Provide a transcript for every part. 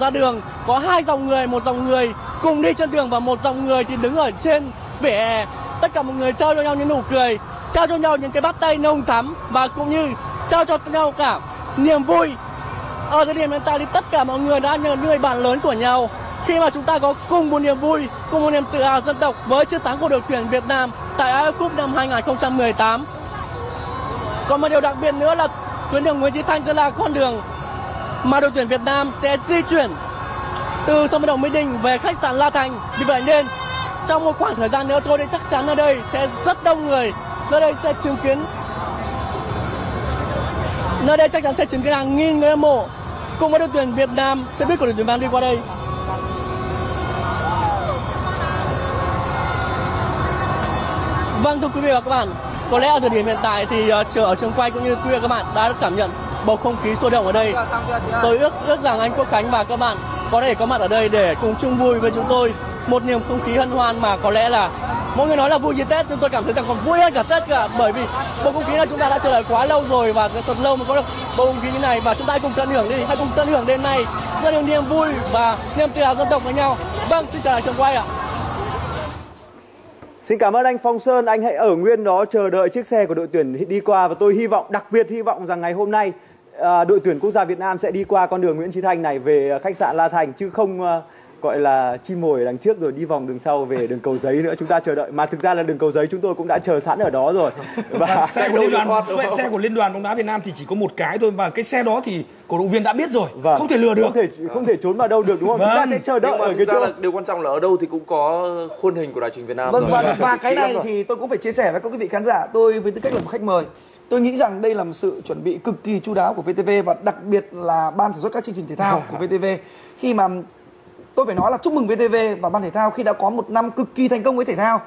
Ra đường có hai dòng người, một dòng người cùng đi trên đường và một dòng người thì đứng ở trên vỉa hè. Tất cả mọi người trao cho nhau những nụ cười, trao cho nhau những cái bắt tay nồng thắm và cũng như trao cho nhau cả niềm vui. Ở thời điểm hiện tại thì tất cả mọi người đã là người bạn lớn của nhau khi mà chúng ta có cùng một niềm vui, cùng một niềm tự hào dân tộc với chiến thắng của đội tuyển Việt Nam tại AFF Cup năm 2018. Còn một điều đặc biệt nữa là tuyến đường Nguyễn Chí Thanh sẽ là con đường mà đội tuyển Việt Nam sẽ di chuyển từ sân vận động Mỹ Đình về khách sạn La Thành. Vì vậy nên trong một khoảng thời gian nữa thôi thì chắc chắn ở đây sẽ rất đông người. Nơi đây chắc chắn sẽ chứng kiến hàng nghìn người hâm mộ cùng với đội tuyển Việt Nam sẽ biết của đội tuyển Việt Nam đi qua đây. Vâng, thưa quý vị và các bạn, có lẽ ở thời điểm hiện tại thì ở trường quay cũng như quý vị và các bạn đã cảm nhận bầu không khí sôi động ở đây. Tôi ước rằng anh Quốc Khánh và các bạn có thể có mặt ở đây để cùng chung vui với chúng tôi một niềm không khí hân hoan mà có lẽ là mọi người nói là vui như Tết nhưng tôi cảm thấy rằng còn vui hơn cả Tết cả, bởi vì bầu không khí là chúng ta đã chờ đợi quá lâu rồi và thật lâu mới có được bầu không khí như này. Và chúng ta hãy cùng tận hưởng đi, hãy cùng tận hưởng đêm nay, tận hưởng niềm vui và niềm tự hào dân tộc với nhau. Vâng, xin chào lại trường quay ạ. Xin cảm ơn anh Phong Sơn, anh hãy ở nguyên đó chờ đợi chiếc xe của đội tuyển đi qua và tôi hy vọng, đặc biệt hy vọng rằng ngày hôm nay đội tuyển quốc gia Việt Nam sẽ đi qua con đường Nguyễn Chí Thanh này về khách sạn La Thành chứ không gọi là chim mồi ở đằng trước rồi đi vòng đường sau về đường Cầu Giấy nữa. Chúng ta chờ đợi mà thực ra là đường Cầu Giấy chúng tôi cũng đã chờ sẵn ở đó rồi. Và xe của Liên đoàn bóng đá Việt Nam thì chỉ có một cái thôi và cái xe đó thì cổ động viên đã biết rồi, vâng. Không thể lừa được, không thể trốn vào đâu được, đúng không? Vâng. Chúng ta sẽ chờ đợi ở cái chỗ. Điều quan trọng là ở đâu thì cũng có khuôn hình của đài truyền hình Việt Nam. Vâng, rồi. Và cái này thì tôi cũng phải chia sẻ với các quý vị khán giả, tôi với tư cách là một khách mời, tôi nghĩ rằng đây là một sự chuẩn bị cực kỳ chu đáo của VTV và đặc biệt là ban sản xuất các chương trình thể thao của VTV, khi mà tôi phải nói là chúc mừng VTV và ban thể thao khi đã có một năm cực kỳ thành công với thể thao.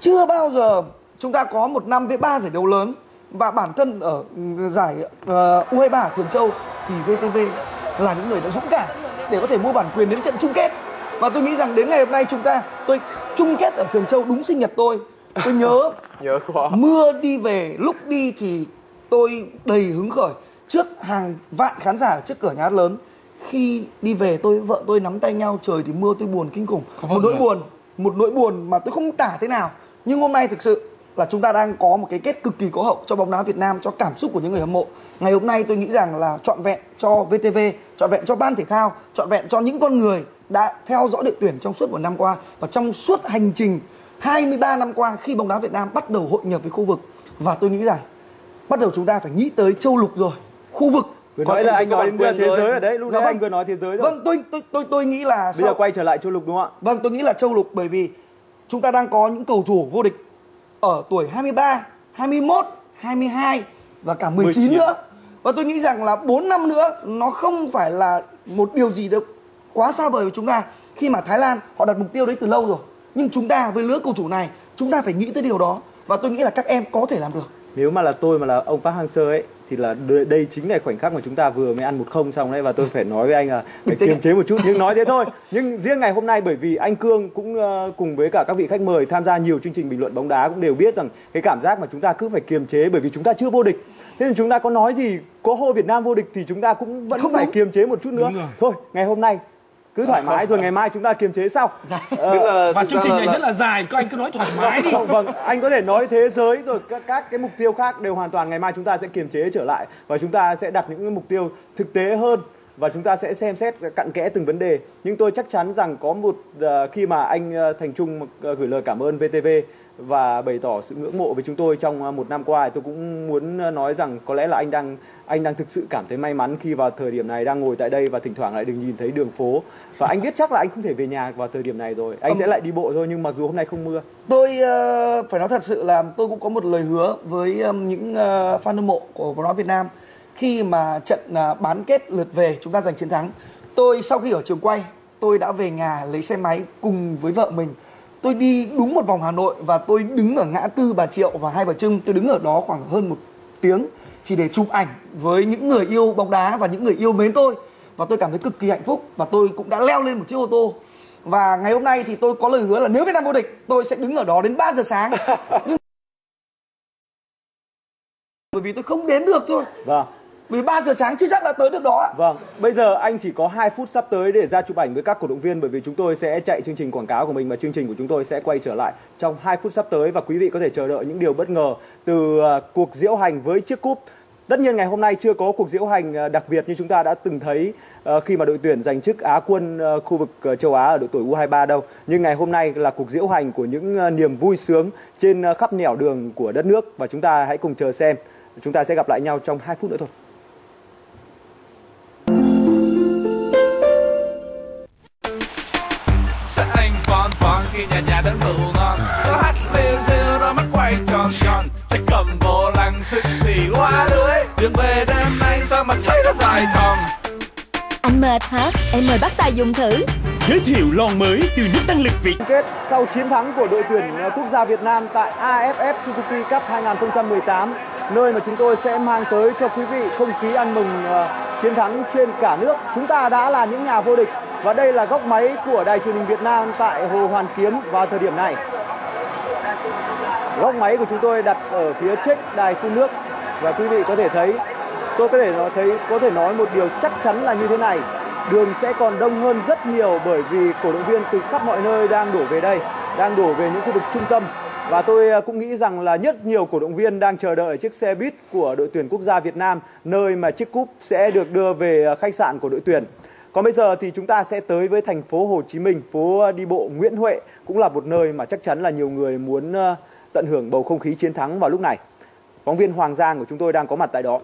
Chưa bao giờ chúng ta có một năm với 3 giải đấu lớn và bản thân ở giải U23 ở Thường Châu thì VTV là những người đã dũng cảm để có thể mua bản quyền đến trận chung kết. Và tôi nghĩ rằng đến ngày hôm nay chúng ta, tôi chung kết ở Thường Châu đúng sinh nhật tôi nhớ quá. Mưa đi về, lúc đi thì tôi đầy hứng khởi trước hàng vạn khán giả trước cửa nhà hát lớn. Khi đi về tôi với vợ tôi nắm tay nhau, trời thì mưa, tôi buồn kinh khủng. Một nỗi buồn mà tôi không tả thế nào. Nhưng hôm nay thực sự là chúng ta đang có một cái kết cực kỳ có hậu cho bóng đá Việt Nam, cho cảm xúc của những người hâm mộ. Ngày hôm nay tôi nghĩ rằng là trọn vẹn cho VTV, trọn vẹn cho ban thể thao, trọn vẹn cho những con người đã theo dõi đội tuyển trong suốt một năm qua. Và trong suốt hành trình 23 năm qua khi bóng đá Việt Nam bắt đầu hội nhập với khu vực. Và tôi nghĩ rằng bắt đầu chúng ta phải nghĩ tới châu lục rồi, khu vực. Nói là anh nói đến thế giới ở đấy, lúc đó anh vừa nói thế giới rồi. Vâng, tôi nghĩ là bây giờ quay trở lại châu lục, đúng không ạ? Vâng, tôi nghĩ là châu lục bởi vì chúng ta đang có những cầu thủ vô địch ở tuổi 23, 21, 22 và cả 19 nữa. Và tôi nghĩ rằng là 4 năm nữa nó không phải là một điều gì được quá xa vời với chúng ta, khi mà Thái Lan họ đặt mục tiêu đấy từ lâu rồi. Nhưng chúng ta với lứa cầu thủ này, chúng ta phải nghĩ tới điều đó và tôi nghĩ là các em có thể làm được. Nếu mà là tôi mà là ông Park Hang-seo ấy thì là đây chính là khoảnh khắc mà chúng ta vừa mới ăn 1-0 xong đấy, và tôi phải nói với anh là phải kiềm chế một chút, nhưng nói thế thôi. Nhưng riêng ngày hôm nay bởi vì anh Cương cũng cùng với cả các vị khách mời tham gia nhiều chương trình bình luận bóng đá cũng đều biết rằng cái cảm giác mà chúng ta cứ phải kiềm chế bởi vì chúng ta chưa vô địch. Thế nên chúng ta có nói gì, có hô Việt Nam vô địch thì chúng ta cũng vẫn phải kiềm chế một chút nữa. Thôi, ngày hôm nay cứ thoải mái rồi ngày mai chúng ta kiềm chế sau. Và chương trình này rất là dài, các anh cứ nói thoải mái đi. Vâng, anh có thể nói thế giới rồi các cái mục tiêu khác đều hoàn toàn, ngày mai chúng ta sẽ kiềm chế trở lại và chúng ta sẽ đặt những mục tiêu thực tế hơn và chúng ta sẽ xem xét cặn kẽ từng vấn đề. Nhưng tôi chắc chắn rằng có một khi mà anh Thành Trung gửi lời cảm ơn VTV và bày tỏ sự ngưỡng mộ với chúng tôi trong một năm qua, tôi cũng muốn nói rằng có lẽ là anh đang thực sự cảm thấy may mắn khi vào thời điểm này đang ngồi tại đây và thỉnh thoảng lại được nhìn thấy đường phố. Và anh biết chắc là anh không thể về nhà vào thời điểm này rồi, anh sẽ lại đi bộ thôi, nhưng mặc dù hôm nay không mưa. Tôi phải nói thật sự là tôi cũng có một lời hứa với những fan hâm mộ của bóng đá Việt Nam khi mà trận bán kết lượt về chúng ta giành chiến thắng. Tôi sau khi ở trường quay, tôi đã về nhà lấy xe máy cùng với vợ mình. Tôi đi đúng một vòng Hà Nội và tôi đứng ở ngã tư Bà Triệu và Hai Bà Trưng. Tôi đứng ở đó khoảng hơn 1 tiếng chỉ để chụp ảnh với những người yêu bóng đá và những người yêu mến tôi. Và tôi cảm thấy cực kỳ hạnh phúc và tôi cũng đã leo lên một chiếc ô tô. Và ngày hôm nay thì tôi có lời hứa là nếu Việt Nam vô địch tôi sẽ đứng ở đó đến 3 giờ sáng. Nhưng bởi vì tôi không đến được thôi. Vâng. Vì 3 giờ sáng chưa chắc đã tới được đó ạ. Vâng, bây giờ anh chỉ có 2 phút sắp tới để ra chụp ảnh với các cổ động viên, bởi vì chúng tôi sẽ chạy chương trình quảng cáo của mình và chương trình của chúng tôi sẽ quay trở lại trong 2 phút sắp tới, và quý vị có thể chờ đợi những điều bất ngờ từ cuộc diễu hành với chiếc cúp. Tất nhiên ngày hôm nay chưa có cuộc diễu hành đặc biệt như chúng ta đã từng thấy khi mà đội tuyển giành chức Á quân khu vực châu Á ở độ tuổi U23 đâu. Nhưng ngày hôm nay là cuộc diễu hành của những niềm vui sướng trên khắp nẻo đường của đất nước, và chúng ta hãy cùng chờ xem. Chúng ta sẽ gặp lại nhau trong 2 phút nữa thôi. Sẽ anh con khi nhà đã ngủ ngon. Sẽ hát tiêu diêu đôi mắt quay tròn tròn. Tay cầm vô lăng sức thì quá lưới. Đường về đêm nay sao mà thấy nó dài thòng. Anh mệt hả? Em mời bác tài dùng thử. Giới thiệu lon mới từ nước tăng lực Việt. Kết sau chiến thắng của đội tuyển quốc gia Việt Nam tại AFF Suzuki Cup 2018, nơi mà chúng tôi sẽ mang tới cho quý vị không khí ăn mừng chiến thắng trên cả nước. Chúng ta đã là những nhà vô địch. Và đây là góc máy của Đài Truyền hình Việt Nam tại Hồ Hoàn Kiếm vào thời điểm này. Góc máy của chúng tôi đặt ở phía trước đài phun nước, và quý vị có thể thấy, tôi có thể nói một điều chắc chắn là như thế này. Đường sẽ còn đông hơn rất nhiều, bởi vì cổ động viên từ khắp mọi nơi đang đổ về đây, đang đổ về những khu vực trung tâm. Và tôi cũng nghĩ rằng là rất nhiều cổ động viên đang chờ đợi chiếc xe buýt của đội tuyển quốc gia Việt Nam, nơi mà chiếc cúp sẽ được đưa về khách sạn của đội tuyển. Còn bây giờ thì chúng ta sẽ tới với thành phố Hồ Chí Minh, phố đi bộ Nguyễn Huệ, cũng là một nơi mà chắc chắn là nhiều người muốn tận hưởng bầu không khí chiến thắng vào lúc này. Phóng viên Hoàng Giang của chúng tôi đang có mặt tại đó.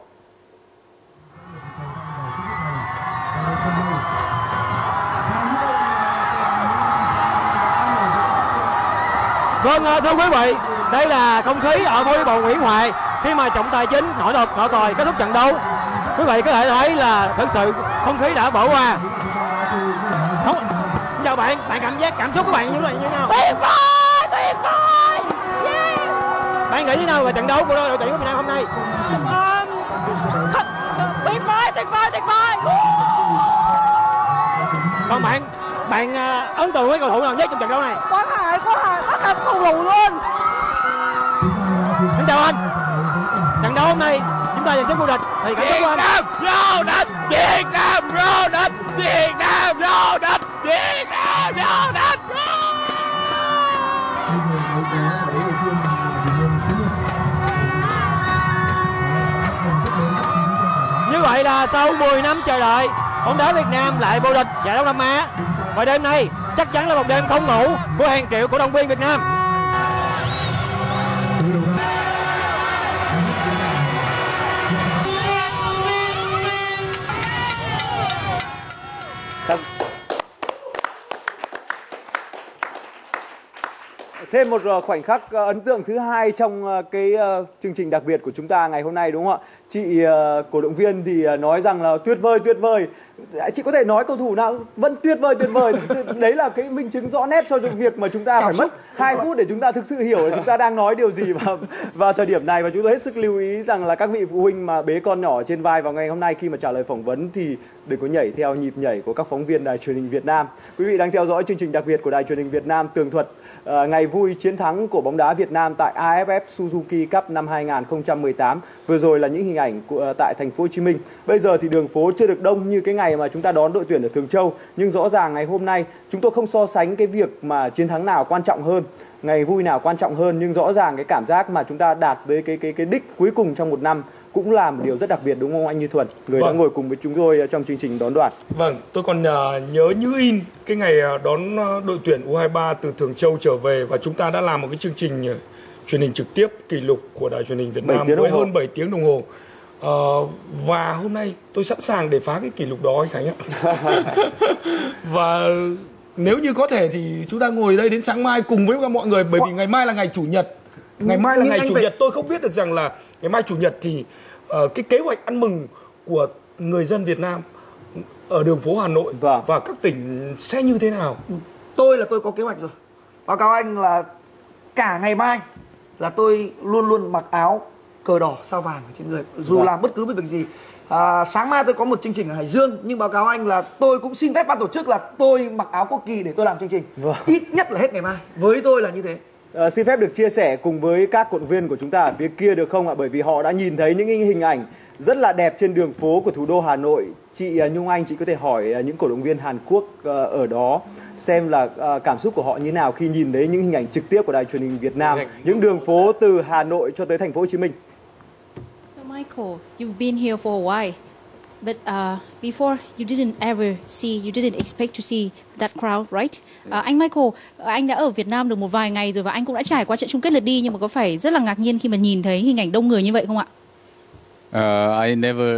Vâng, thưa quý vị, đây là không khí ở phố đi bộ Nguyễn Huệ khi mà trọng tài chính nổi còi kết thúc trận đấu. Quý vị có thể thấy là thực sự không khí đã vỡ hòa. Chào bạn, cảm xúc của bạn như nào? Tuyệt vời, yeah. Bạn nghĩ như nào về trận đấu của đội tuyển của Việt Nam hôm nay? Tuyệt vời. Còn bạn ấn tượng với cầu thủ nào nhất trong trận đấu này? Quá hài, tất cả cầu thủ luôn. Xin chào anh. Trận đấu hôm nay chúng ta giành chức vô địch thì cảm xúc của anh? Việt Nam vô địch. Như vậy là sau 10 năm chờ đợi, bóng đá Việt Nam lại vô địch giải Đông Nam Á. Và đêm nay chắc chắn là một đêm không ngủ của hàng triệu cổ động viên Việt Nam. Thêm một khoảnh khắc ấn tượng thứ hai trong cái chương trình đặc biệt của chúng ta ngày hôm nay, đúng không ạ? Chị cổ động viên thì nói rằng là tuyệt vời. Chị có thể nói cầu thủ nào vẫn tuyệt vời. Đấy là cái minh chứng rõ nét cho việc mà chúng ta phải mất 2 phút để chúng ta thực sự hiểu là chúng ta đang nói điều gì vào thời điểm này. Và chúng tôi hết sức lưu ý rằng là các vị phụ huynh mà bế con nhỏ trên vai vào ngày hôm nay khi mà trả lời phỏng vấn thì đừng có nhảy theo nhịp nhảy của các phóng viên Đài Truyền hình Việt Nam. Quý vị đang theo dõi chương trình đặc biệt của Đài Truyền hình Việt Nam tường thuật ngày vui chiến thắng của bóng đá Việt Nam tại AFF Suzuki Cup năm 2018. Vừa rồi là những hình ảnh tại thành phố Hồ Chí Minh. Bây giờ thì đường phố chưa được đông như cái ngày mà chúng ta đón đội tuyển ở Thường Châu, nhưng rõ ràng ngày hôm nay chúng tôi không so sánh cái việc mà chiến thắng nào quan trọng hơn, ngày vui nào quan trọng hơn, nhưng rõ ràng cái cảm giác mà chúng ta đạt tới cái đích cuối cùng trong một năm cũng là một điều rất đặc biệt, đúng không anh Như Thuần, người đã ngồi cùng với chúng tôi trong chương trình đón đoàn? Vâng, tôi còn nhớ như in cái ngày đón đội tuyển U23 từ Thường Châu trở về, và chúng ta đã làm một cái chương trình truyền hình trực tiếp kỷ lục của Đài Truyền hình Việt Nam với hơn 7 tiếng đồng hồ. Và hôm nay tôi sẵn sàng để phá cái kỷ lục đó anh Khánh ạ. Và nếu như có thể thì chúng ta ngồi đây đến sáng mai cùng với mọi người, bởi vì ngày mai là ngày Chủ nhật. Tôi không biết được rằng là ngày mai Chủ nhật thì cái kế hoạch ăn mừng của người dân Việt Nam ở đường phố Hà Nội và các tỉnh sẽ như thế nào. Tôi có kế hoạch rồi. Báo cáo anh là cả ngày mai là tôi luôn mặc áo cờ đỏ sao vàng trên người, dù làm bất cứ một việc gì. Sáng mai tôi có một chương trình ở Hải Dương, nhưng báo cáo anh là tôi cũng xin phép ban tổ chức là tôi mặc áo quốc kỳ để tôi làm chương trình. Ít nhất là hết ngày mai, với tôi là như thế. Xin phép được chia sẻ cùng với các cổ động viên của chúng ta ở phía kia được không ạ? Bởi vì họ đã nhìn thấy những hình ảnh rất là đẹp trên đường phố của thủ đô Hà Nội. Chị Nhung Anh, chị có thể hỏi những cổ động viên Hàn Quốc ở đó xem là cảm xúc của họ như nào khi nhìn thấy những hình ảnh trực tiếp của đài truyền hình Việt Nam, những đường phố từ Hà Nội cho tới thành phố Hồ Chí Minh. So Michael, you've been here for a while, but before you didn't ever see, you didn't expect to see that crowd, right? Anh Michael, anh đã ở Việt Nam được một vài ngày rồi và anh cũng đã trải qua trận chung kết lượt đi, nhưng mà có phải rất là ngạc nhiên khi mà nhìn thấy hình ảnh đông người như vậy không ạ? I never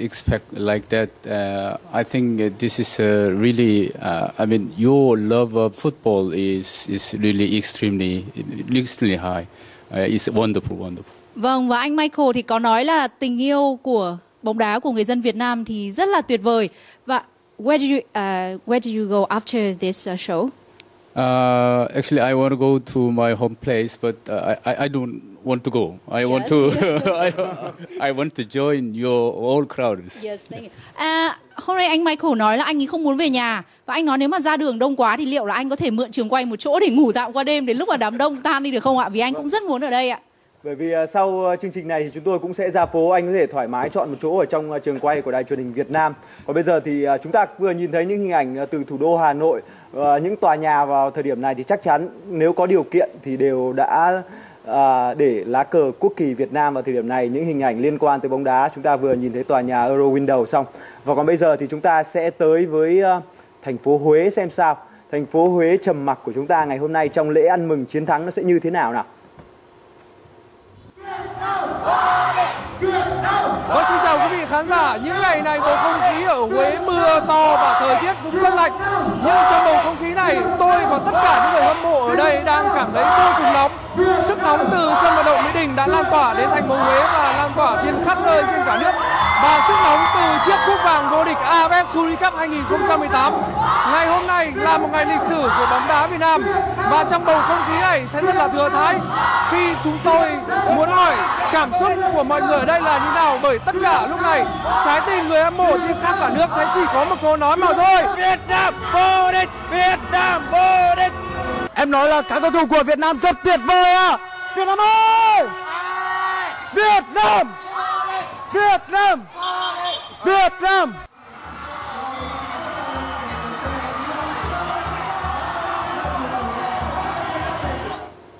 expect like that. I think this is really, I mean, your love of football is really extremely high. It's wonderful, wonderful. Vâng, và anh Michael thì có nói là tình yêu của bóng đá của người dân Việt Nam thì rất là tuyệt vời. Và where do you go after this show? Actually, I want to go to my home place, but I don't want to go. I want to join your all crowds. Yes, thank you. Hôm nay anh Michael nói là anh ấy không muốn về nhà, và anh nói nếu mà ra đường đông quá thì liệu là anh có thể mượn trường quay một chỗ để ngủ tạm qua đêm đến lúc mà đám đông tan đi được không ạ? Vì anh cũng rất muốn ở đây ạ. Bởi vì sau chương trình này thì chúng tôi cũng sẽ ra phố, anh có thể thoải mái chọn một chỗ ở trong trường quay của đài truyền hình Việt Nam. Còn bây giờ thì chúng ta vừa nhìn thấy những hình ảnh từ thủ đô Hà Nội, những tòa nhà vào thời điểm này thì chắc chắn nếu có điều kiện thì đều đã để lá cờ quốc kỳ Việt Nam vào thời điểm này. Những hình ảnh liên quan tới bóng đá, chúng ta vừa nhìn thấy tòa nhà Euro Window xong. Và còn bây giờ thì chúng ta sẽ tới với thành phố Huế xem sao. Thành phố Huế trầm mặc của chúng ta ngày hôm nay trong lễ ăn mừng chiến thắng nó sẽ như thế nào nào. Vâng, xin chào quý vị khán giả. Những ngày này bầu không khí ở Huế mưa to và thời tiết cũng rất lạnh, nhưng trong bầu không khí này tôi và tất cả những người hâm mộ ở đây đang cảm thấy vô cùng nóng. Sức nóng từ sân vận động Mỹ Đình đã lan tỏa đến thành phố Huế và lan tỏa trên khắp nơi trên cả nước, và sức nóng từ chiếc cúp vàng vô địch AFF Suzuki Cup 2018. Ngày hôm nay là một ngày lịch sử của bóng đá Việt Nam, và trong bầu không khí này sẽ rất là thừa thãi khi chúng tôi muốn hỏi cảm xúc của mọi người ở đây là như nào, bởi tất cả lúc này trái tim người hâm mộ trên khắp cả nước sẽ chỉ có một câu nói mà thôi: Việt Nam vô địch, Việt Nam vô địch. Em nói là các cầu thủ của Việt Nam rất tuyệt vời ạ. Việt Nam ơi, Việt Nam, Việt Nam, Việt Nam.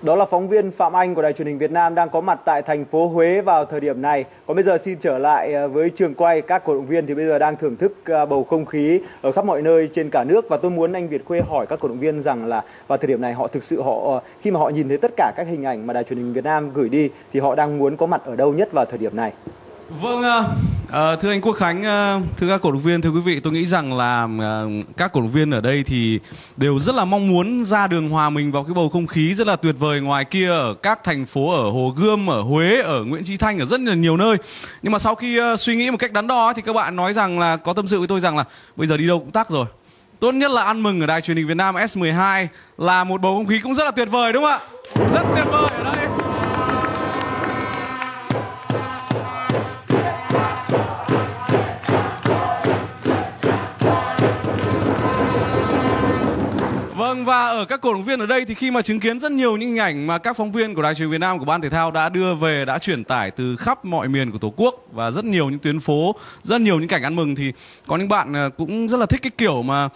Đó là phóng viên Phạm Anh của đài truyền hình Việt Nam đang có mặt tại thành phố Huế vào thời điểm này. Còn bây giờ xin trở lại với trường quay. Các cổ động viên thì bây giờ đang thưởng thức bầu không khí ở khắp mọi nơi trên cả nước, và tôi muốn anh Việt Khuê hỏi các cổ động viên rằng là vào thời điểm này họ thực sự khi mà họ nhìn thấy tất cả các hình ảnh mà đài truyền hình Việt Nam gửi đi thì họ đang muốn có mặt ở đâu nhất vào thời điểm này? Vâng, thưa anh Quốc Khánh, thưa các cổ động viên, thưa quý vị, tôi nghĩ rằng là các cổ động viên ở đây thì đều rất là mong muốn ra đường hòa mình vào cái bầu không khí rất là tuyệt vời ngoài kia ở các thành phố, ở Hồ Gươm, ở Huế, ở Nguyễn Chí Thanh, ở rất là nhiều nơi. Nhưng mà sau khi suy nghĩ một cách đắn đo thì các bạn nói rằng là có tâm sự với tôi rằng là bây giờ đi đâu cũng tắc rồi. Tốt nhất là ăn mừng ở đài truyền hình Việt Nam S12 là một bầu không khí cũng rất là tuyệt vời, đúng không ạ? Rất tuyệt vời ở đây. Vâng, và ở các cổ động viên ở đây thì khi mà chứng kiến rất nhiều những hình ảnh mà các phóng viên của đài truyền hình Việt Nam, của ban thể thao đã đưa về, đã truyền tải từ khắp mọi miền của Tổ quốc, và rất nhiều những tuyến phố, rất nhiều những cảnh ăn mừng, thì có những bạn cũng rất là thích cái kiểu mà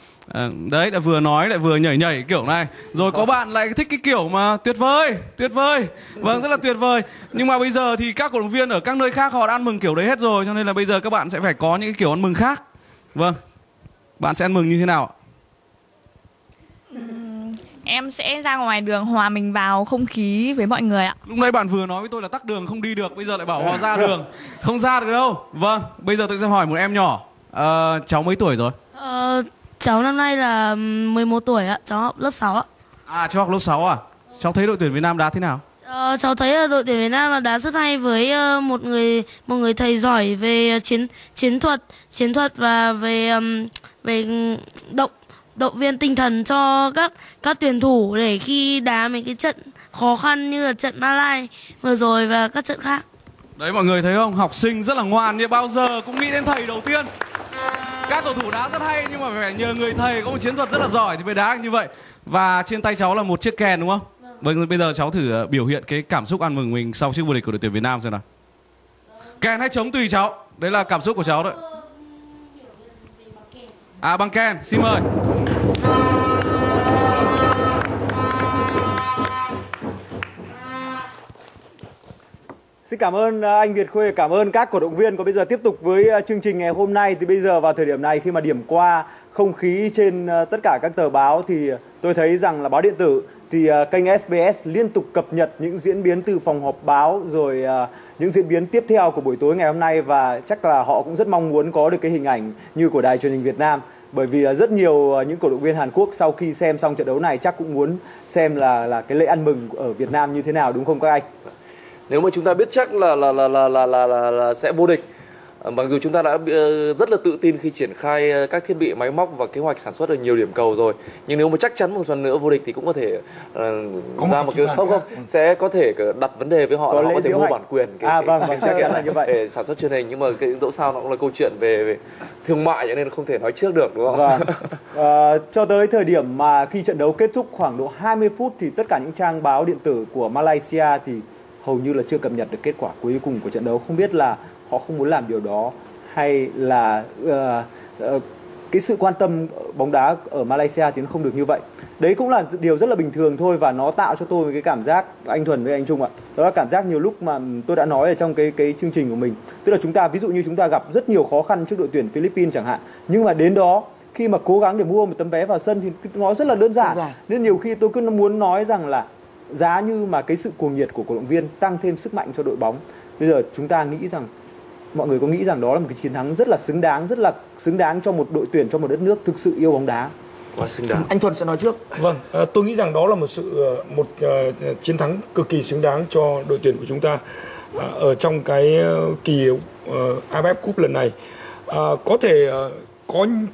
đấy, đã vừa nói lại vừa nhảy kiểu này, rồi có bạn lại thích cái kiểu mà tuyệt vời, vâng, rất là tuyệt vời. Nhưng mà bây giờ thì các cổ động viên ở các nơi khác họ đã ăn mừng kiểu đấy hết rồi, cho nên là bây giờ các bạn sẽ phải có những cái kiểu ăn mừng khác. Vâng, bạn sẽ ăn mừng như thế nào ạ? Em sẽ ra ngoài đường hòa mình vào không khí với mọi người ạ. Lúc nãy bạn vừa nói với tôi là tắc đường không đi được, bây giờ lại bảo họ ra đường. Không ra được đâu. Vâng, bây giờ tôi sẽ hỏi một em nhỏ. Cháu mấy tuổi rồi? Cháu năm nay là 11 tuổi ạ, cháu học lớp 6 ạ. À, cháu học lớp 6 à? Cháu thấy đội tuyển Việt Nam đá thế nào? Cháu thấy đội tuyển Việt Nam đá rất hay, với một người thầy giỏi về chiến thuật và về động viên tinh thần cho các tuyển thủ để khi đá mấy cái trận khó khăn như là trận Malaysia vừa rồi và các trận khác. Đấy, mọi người thấy không? Học sinh rất là ngoan, như bao giờ cũng nghĩ đến thầy đầu tiên. Các cầu thủ đá rất hay nhưng mà phải nhờ người thầy có một chiến thuật rất là giỏi thì mới đá như vậy. Và trên tay cháu là một chiếc kèn, đúng không? Vâng, bây giờ cháu thử biểu hiện cái cảm xúc ăn mừng mình sau chiếc vô địch của đội tuyển Việt Nam xem nào. Kèn hay trống tùy cháu. Đấy là cảm xúc của cháu đấy. À, bằng kèn, xin mời. Xin cảm ơn anh Việt Khuê, cảm ơn các cổ động viên. Còn bây giờ tiếp tục với chương trình ngày hôm nay. Thì bây giờ vào thời điểm này khi mà điểm qua không khí trên tất cả các tờ báo thì tôi thấy rằng là báo điện tử thì kênh SBS liên tục cập nhật những diễn biến từ phòng họp báo rồi những diễn biến tiếp theo của buổi tối ngày hôm nay, và chắc là họ cũng rất mong muốn có được cái hình ảnh như của Đài Truyền hình Việt Nam. Bởi vì rất nhiều những cổ động viên Hàn Quốc sau khi xem xong trận đấu này chắc cũng muốn xem là cái lễ ăn mừng ở Việt Nam như thế nào, đúng không các anh? Nếu mà chúng ta biết chắc là sẽ vô địch. Mặc dù chúng ta đã rất là tự tin khi triển khai các thiết bị máy móc và kế hoạch sản xuất ở nhiều điểm cầu rồi, nhưng nếu mà chắc chắn một lần nữa vô địch thì cũng có thể ra một cái không sẽ có thể đặt vấn đề với họ là họ có thể mua bản quyền cái như vậy để sản xuất truyền hình, nhưng mà cái dẫu sao nó cũng là câu chuyện về thương mại, cho nên không thể nói trước được, đúng không? Vâng. Cho tới thời điểm mà khi trận đấu kết thúc khoảng độ 20 phút thì tất cả những trang báo điện tử của Malaysia thì hầu như là chưa cập nhật được kết quả cuối cùng của trận đấu. Không biết là họ không muốn làm điều đó hay là cái sự quan tâm bóng đá ở Malaysia thì nó không được như vậy. Đấy cũng là điều rất là bình thường thôi, và nó tạo cho tôi một cái cảm giác, anh Thuần với anh Trung ạ, đó là cảm giác nhiều lúc mà tôi đã nói ở trong cái chương trình của mình. Tức là chúng ta, ví dụ như chúng ta gặp rất nhiều khó khăn trước đội tuyển Philippines chẳng hạn, nhưng mà đến đó khi mà cố gắng để mua một tấm vé vào sân thì nó rất là đơn giản. Nên nhiều khi tôi cứ muốn nói rằng là giá như mà cái sự cuồng nhiệt của cổ động viên tăng thêm sức mạnh cho đội bóng. Bây giờ chúng ta nghĩ rằng, mọi người có nghĩ rằng đó là một cái chiến thắng rất là xứng đáng cho một đội tuyển, cho một đất nước thực sự yêu bóng đá? Quá xứng đáng. Anh Thuần sẽ nói trước. Vâng, tôi nghĩ rằng đó là một chiến thắng cực kỳ xứng đáng cho đội tuyển của chúng ta ở trong cái kỳ AFF Cup lần này. Có thể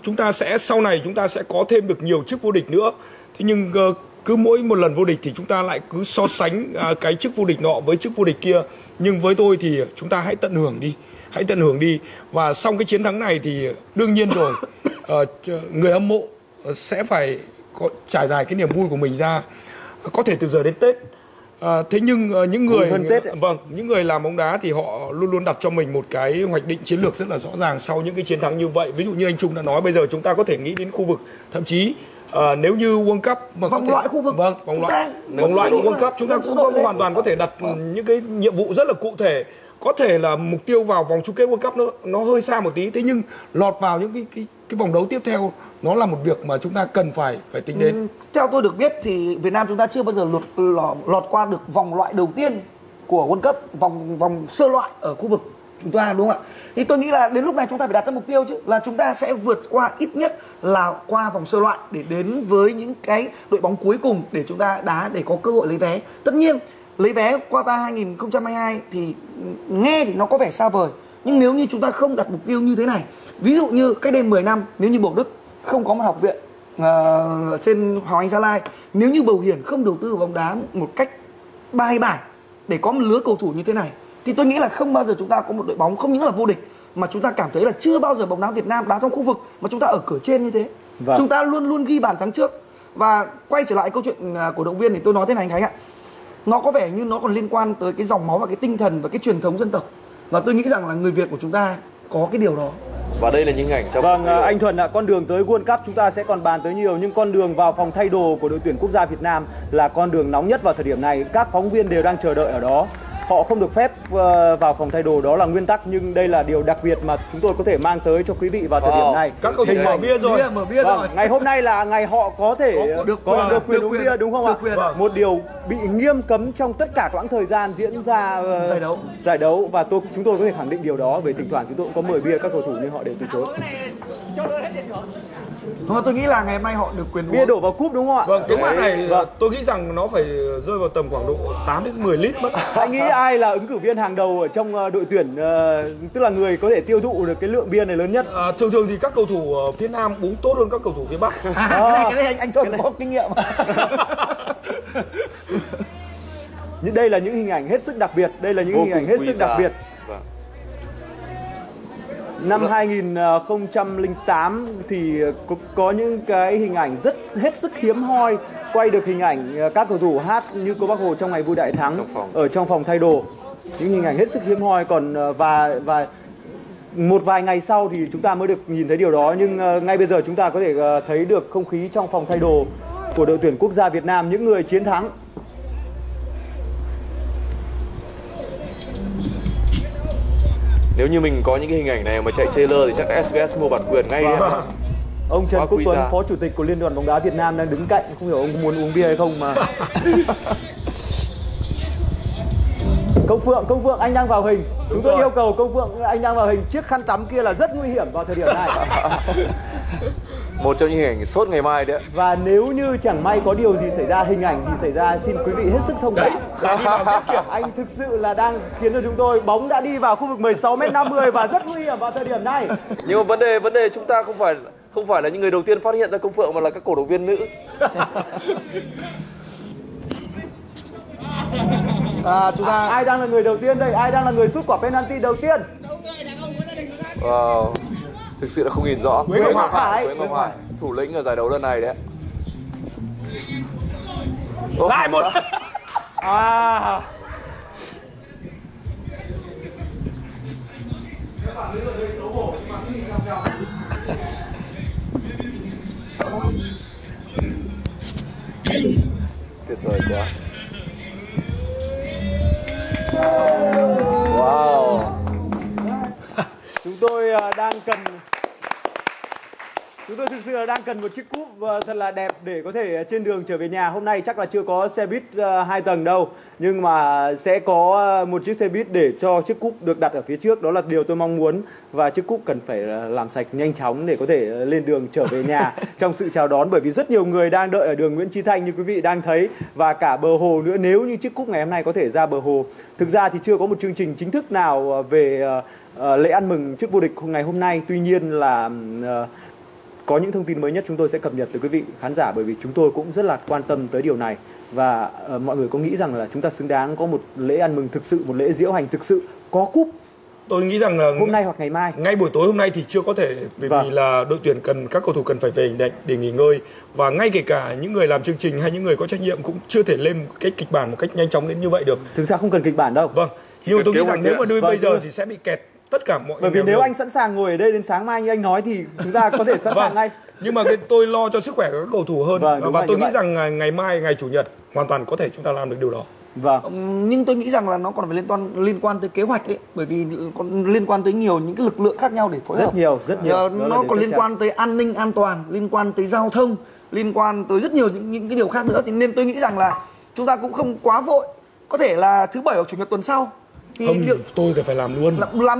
chúng ta sẽ sau này chúng ta sẽ có thêm được nhiều chức vô địch nữa. Thế nhưng cứ mỗi một lần vô địch thì chúng ta lại cứ so sánh cái chức vô địch nọ với chức vô địch kia. Nhưng với tôi thì chúng ta hãy tận hưởng đi. Hãy tận hưởng đi. Và sau cái chiến thắng này thì đương nhiên rồi, người hâm mộ sẽ phải trải dài cái niềm vui của mình ra, có thể từ giờ đến Tết. Thế nhưng những người những người làm bóng đá thì họ luôn luôn đặt cho mình một cái hoạch định chiến lược rất là rõ ràng sau những cái chiến thắng như vậy. Ví dụ như anh Trung đã nói, bây giờ chúng ta có thể nghĩ đến khu vực, thậm chí nếu như World Cup mà vòng loại khu vực, vâng, vòng loại của World Cup, chúng ta cũng hoàn toàn có thể đặt những cái nhiệm vụ rất là cụ thể. Có thể là mục tiêu vào vòng chung kết World Cup nó hơi xa một tí, thế nhưng lọt vào những cái vòng đấu tiếp theo nó là một việc mà chúng ta cần phải tính đến. Theo tôi được biết thì Việt Nam chúng ta chưa bao giờ lọt qua được vòng loại đầu tiên của World Cup, vòng sơ loại ở khu vực chúng ta, đúng không ạ? Thì tôi nghĩ là đến lúc này chúng ta phải đặt ra mục tiêu chứ, là chúng ta sẽ vượt qua ít nhất là qua vòng sơ loại để đến với những cái đội bóng cuối cùng để chúng ta đá, để có cơ hội lấy vé. Tất nhiên lấy vé Qatar 2022 thì nghe thì nó có vẻ xa vời, nhưng nếu như chúng ta không đặt mục tiêu như thế này, ví dụ như cách đây 10 năm nếu như Bầu Đức không có một học viện trên Hoàng Anh Gia Lai, nếu như Bầu Hiển không đầu tư vào bóng đá một cách bài bản để có một lứa cầu thủ như thế này, thì tôi nghĩ là không bao giờ chúng ta có một đội bóng không những là vô địch mà chúng ta cảm thấy là chưa bao giờ bóng đá Việt Nam đá trong khu vực mà chúng ta ở cửa trên như thế. Vâng. Chúng ta luôn luôn ghi bàn thắng trước. Và quay trở lại câu chuyện cổ động viên thì tôi nói thế này anh Khánh ạ, nó có vẻ như nó còn liên quan tới cái dòng máu và cái tinh thần và cái truyền thống dân tộc, và tôi nghĩ rằng là người Việt của chúng ta có cái điều đó. Và đây là những hình ảnh trong. Vâng, anh Thuần ạ, con đường tới World Cup chúng ta sẽ còn bàn tới nhiều, nhưng con đường vào phòng thay đồ của đội tuyển quốc gia Việt Nam là con đường nóng nhất vào thời điểm này. Các phóng viên đều đang chờ đợi ở đó. Họ không được phép vào phòng thay đồ, đó là nguyên tắc, nhưng đây là điều đặc biệt mà chúng tôi có thể mang tới cho quý vị vào thời điểm này. Các cầu thủ mở bia rồi. Ngày hôm nay là ngày họ có thể được quyền uống bia, đúng không ạ? Một điều bị nghiêm cấm trong tất cả quãng thời gian diễn ra giải đấu, và chúng tôi có thể khẳng định điều đó, bởi thỉnh thoảng chúng tôi cũng có mời bia các cầu thủ nhưng họ đều từ chối. Thôi, tôi nghĩ là ngày mai họ được quyền uống bia đổ vào cúp, đúng không ạ? Vâng, cái màn này tôi nghĩ rằng nó phải rơi vào tầm khoảng độ 8 đến 10 lít mất. Anh nghĩ ai là ứng cử viên hàng đầu ở trong đội tuyển, tức là người có thể tiêu thụ được cái lượng bia này lớn nhất? Thường thì các cầu thủ phía Nam uống tốt hơn các cầu thủ phía Bắc. Cái này anh Trần có kinh nghiệm. Đây là những hình ảnh hết sức đặc biệt, Năm 2008 thì có những cái hình ảnh hết sức hiếm hoi, quay được hình ảnh các cầu thủ hát như cô Bác Hồ trong ngày vui đại thắng ở trong phòng thay đồ. những hình ảnh hết sức hiếm hoi. Còn và một vài ngày sau thì chúng ta mới được nhìn thấy điều đó, nhưng ngay bây giờ chúng ta có thể thấy được không khí trong phòng thay đồ của đội tuyển quốc gia Việt Nam, những người chiến thắng. Nếu như mình có những cái hình ảnh này mà chạy trailer thì chắc SBS mua bản quyền ngay đấy. Ông Trần Quốc Tuấn, Phó Chủ tịch của Liên đoàn bóng đá Việt Nam đang đứng cạnh, không hiểu ông muốn uống bia hay không mà. Công Phượng anh đang vào hình. Chúng tôi yêu cầu Công Phượng anh đang vào hình. Chiếc khăn tắm kia là rất nguy hiểm vào thời điểm này. Một trong những hình ảnh sốt ngày mai đấy. Và nếu như chẳng may có điều gì xảy ra, hình ảnh gì xảy ra, xin quý vị hết sức thông cảm. Anh thực sự là đang khiến cho chúng tôi, bóng đã đi vào khu vực 16m50 và rất nguy hiểm vào thời điểm này. Nhưng mà vấn đề chúng ta không phải là những người đầu tiên phát hiện ra Công Phượng mà là các cổ động viên nữ. Chúng ta... ai đang là người đầu tiên đây? Ai đang là người sút quả penalty đầu tiên? Wow. Thực sự là không nhìn rõ. Nguyễn Ngọc Hải, thủ lĩnh ở giải đấu lần này đấy. Lại một. Tuyệt vời quá. Wow. Chúng tôi thực sự là đang cần một chiếc cúp thật là đẹp để có thể trên đường trở về nhà. Hôm nay chắc là chưa có xe buýt 2 tầng đâu, nhưng mà sẽ có một chiếc xe buýt để cho chiếc cúp được đặt ở phía trước. Đó là điều tôi mong muốn, và chiếc cúp cần phải làm sạch nhanh chóng để có thể lên đường trở về nhà trong sự chào đón, bởi vì rất nhiều người đang đợi ở đường Nguyễn Chí Thanh như quý vị đang thấy, và cả bờ hồ nữa. Nếu như chiếc cúp ngày hôm nay có thể ra bờ hồ. Thực ra thì chưa có một chương trình chính thức nào về lễ ăn mừng trước vô địch ngày hôm nay. Tuy nhiên là có những thông tin mới nhất chúng tôi sẽ cập nhật tới quý vị khán giả, bởi vì chúng tôi cũng rất là quan tâm tới điều này. Và mọi người có nghĩ rằng là chúng ta xứng đáng có một lễ ăn mừng thực sự, một lễ diễu hành thực sự có cúp? Tôi nghĩ rằng là hôm nay hoặc ngày mai, ngay buổi tối hôm nay thì chưa có thể, bởi vì là đội tuyển các cầu thủ cần phải về để nghỉ ngơi, và ngay kể cả những người làm chương trình hay những người có trách nhiệm cũng chưa thể lên cái kịch bản một cách nhanh chóng đến như vậy được. Thực ra không cần kịch bản đâu. Vâng, nhưng tôi nghĩ rằng nếu mà nuôi bây giờ thì sẽ bị kẹt tất cả mọi người. Bởi vì nếu anh sẵn sàng ngồi ở đây đến sáng mai như anh nói thì chúng ta có thể sẵn sàng ngay. Nhưng mà tôi lo cho sức khỏe của các cầu thủ hơn. Và tôi nghĩ rằng ngày mai, ngày chủ nhật hoàn toàn có thể chúng ta làm được điều đó. Nhưng tôi nghĩ rằng là nó còn phải liên quan tới kế hoạch đấy, bởi vì còn liên quan tới nhiều những cái lực lượng khác nhau để phối hợp. Rất nhiều. Nó còn liên quan tới an ninh an toàn, liên quan tới giao thông, liên quan tới rất nhiều những cái điều khác nữa. Thì nên tôi nghĩ rằng là chúng ta cũng không quá vội. Có thể là thứ Bảy hoặc Chủ nhật tuần sau. Không, tôi phải làm